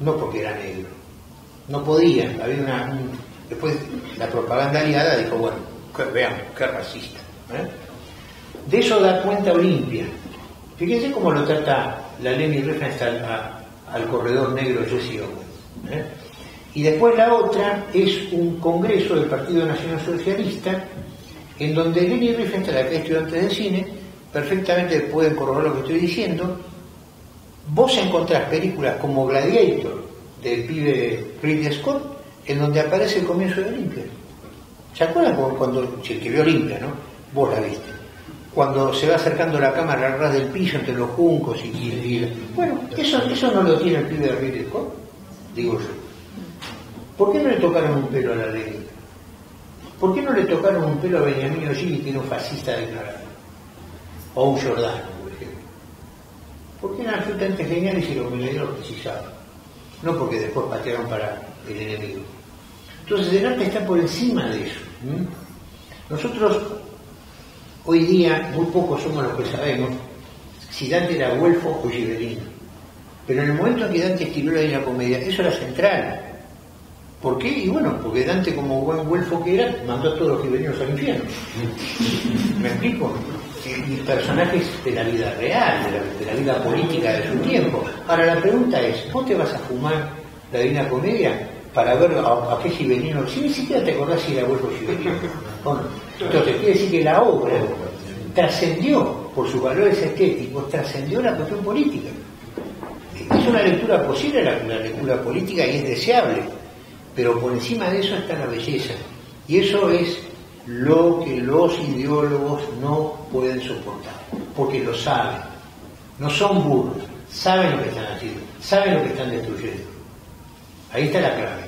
no porque era negro. No podían, había una... Después la propaganda aliada dijo, bueno, veamos, qué racista. De eso da cuenta Olimpia. Fíjense cómo lo trata la Leni Riefenstahl al corredor negro Jesse Owens. Y después la otra es un congreso del Partido Nacional Socialista en donde Leni Riefenstahl, la que es estudiante de cine, perfectamente pueden corroborar lo que estoy diciendo. Vos encontrás películas como Gladiator, del pibe Ridley Scott, en donde aparece el comienzo de Olimpia. ¿Se acuerdan cuando que vio Olimpia, no? Vos la viste. Cuando se va acercando la cámara al ras del piso entre los juncos y bueno, eso no lo tiene el pibe de Alfred Hitchcock, digo yo. ¿Por qué no le tocaron un pelo a la ley? ¿Por qué no le tocaron un pelo a Benjamín O'Higgins, que era un fascista declarado? O un Giordano, por ejemplo. ¿Por qué eran absolutamente geniales y los mineros precisaban? No porque después patearon para el enemigo. Entonces el arte está por encima de eso. ¿Mm? Nosotros, hoy día, muy pocos somos los que sabemos si Dante era güelfo o gibelino. Pero en el momento en que Dante escribió la Divina Comedia, eso era central. ¿Por qué? Y bueno, porque Dante, como buen güelfo que era, mandó a todos los gibelinos al infierno. ¿Me explico? Y personajes de la vida real, de la vida política de su tiempo. Ahora la pregunta es, ¿vos te vas a fumar la Divina Comedia para ver a qué gibelino? Si ni siquiera te acordás si era güelfo gibelino. Bueno, entonces quiere decir que la obra trascendió, por sus valores estéticos, trascendió la cuestión política. Es una lectura posible la lectura política y es deseable, pero por encima de eso está la belleza. Y eso es lo que los ideólogos no pueden soportar, porque lo saben. No son burros, saben lo que están haciendo, saben lo que están destruyendo. Ahí está la clave.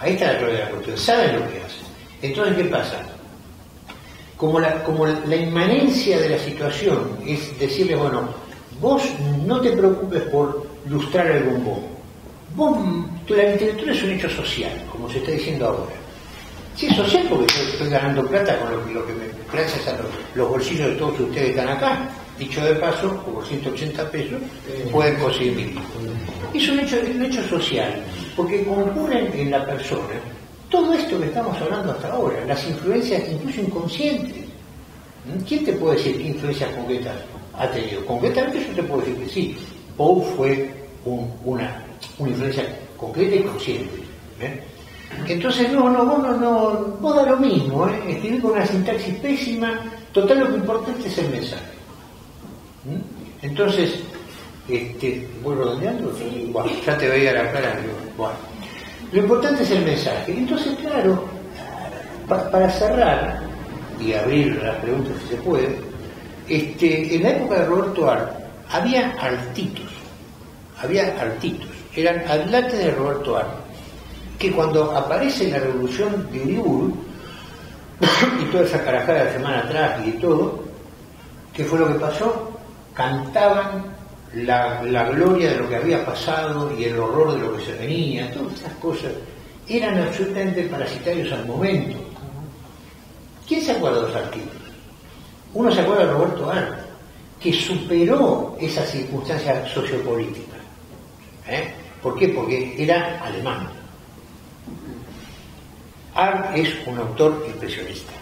Ahí está la clave de la cuestión. Saben lo que hacen. Entonces, ¿qué pasa? Como la inmanencia de la situación es decirle, bueno, vos no te preocupes por lustrar el bombón. La literatura es un hecho social, como se está diciendo ahora. Sí, es social porque yo estoy ganando plata con lo que me gracias a los bolsillos de todos ustedes están acá. Dicho de paso, por 180 pesos pueden conseguir 1000. Es un hecho social, porque concurren en la persona todo esto que estamos hablando hasta ahora, las influencias incluso inconscientes. ¿Quién te puede decir qué influencias concretas ha tenido? Concretamente yo te puedo decir que sí, Poe fue una influencia concreta y consciente. Entonces vos da lo mismo, escribir con una sintaxis pésima, total lo que importante es el mensaje. Entonces, ¿voy redondeando? Sí. Bueno, ya te veía la cara. Bueno. Lo importante es el mensaje. Entonces, claro, para cerrar y abrir las preguntas si se puede, en la época de Roberto Arlt había artitos, eran atlantes de Roberto Arlt, que cuando aparece la revolución de Uriburu y toda esa carajada de semana atrás y todo, ¿qué fue lo que pasó? Cantaban la gloria de lo que había pasado y el horror de lo que se venía. Todas esas cosas eran absolutamente parasitarios al momento. ¿Quién se acuerda de los artículos? Uno se acuerda de Roberto Arlt, que superó esas circunstancias sociopolíticas. ¿Por qué? Porque era alemán. Arlt es un autor expresionista.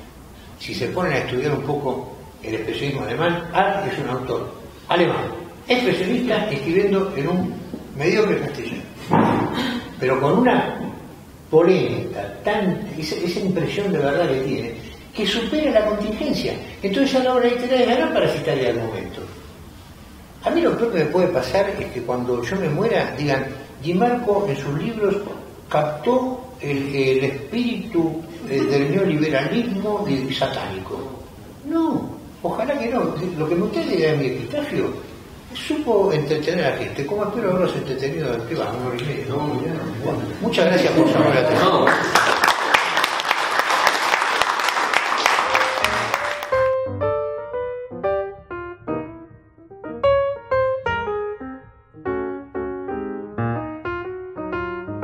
Si se ponen a estudiar un poco el expresionismo alemán, Arlt es un autor alemán expresionista escribiendo en un mediocre castellano, pero con una polémica tan esa impresión de verdad que tiene, que supera la contingencia. Entonces a la obra literaria es gran parasitaria al momento. A mí lo peor que me puede pasar es que cuando yo me muera digan, Di Marco en sus libros captó el espíritu del neoliberalismo y satánico. No, ojalá que no. Lo que me usted diga en mi epitafio supo entretener a la gente, como espero haberlos entretenido. Muchas gracias por su atención.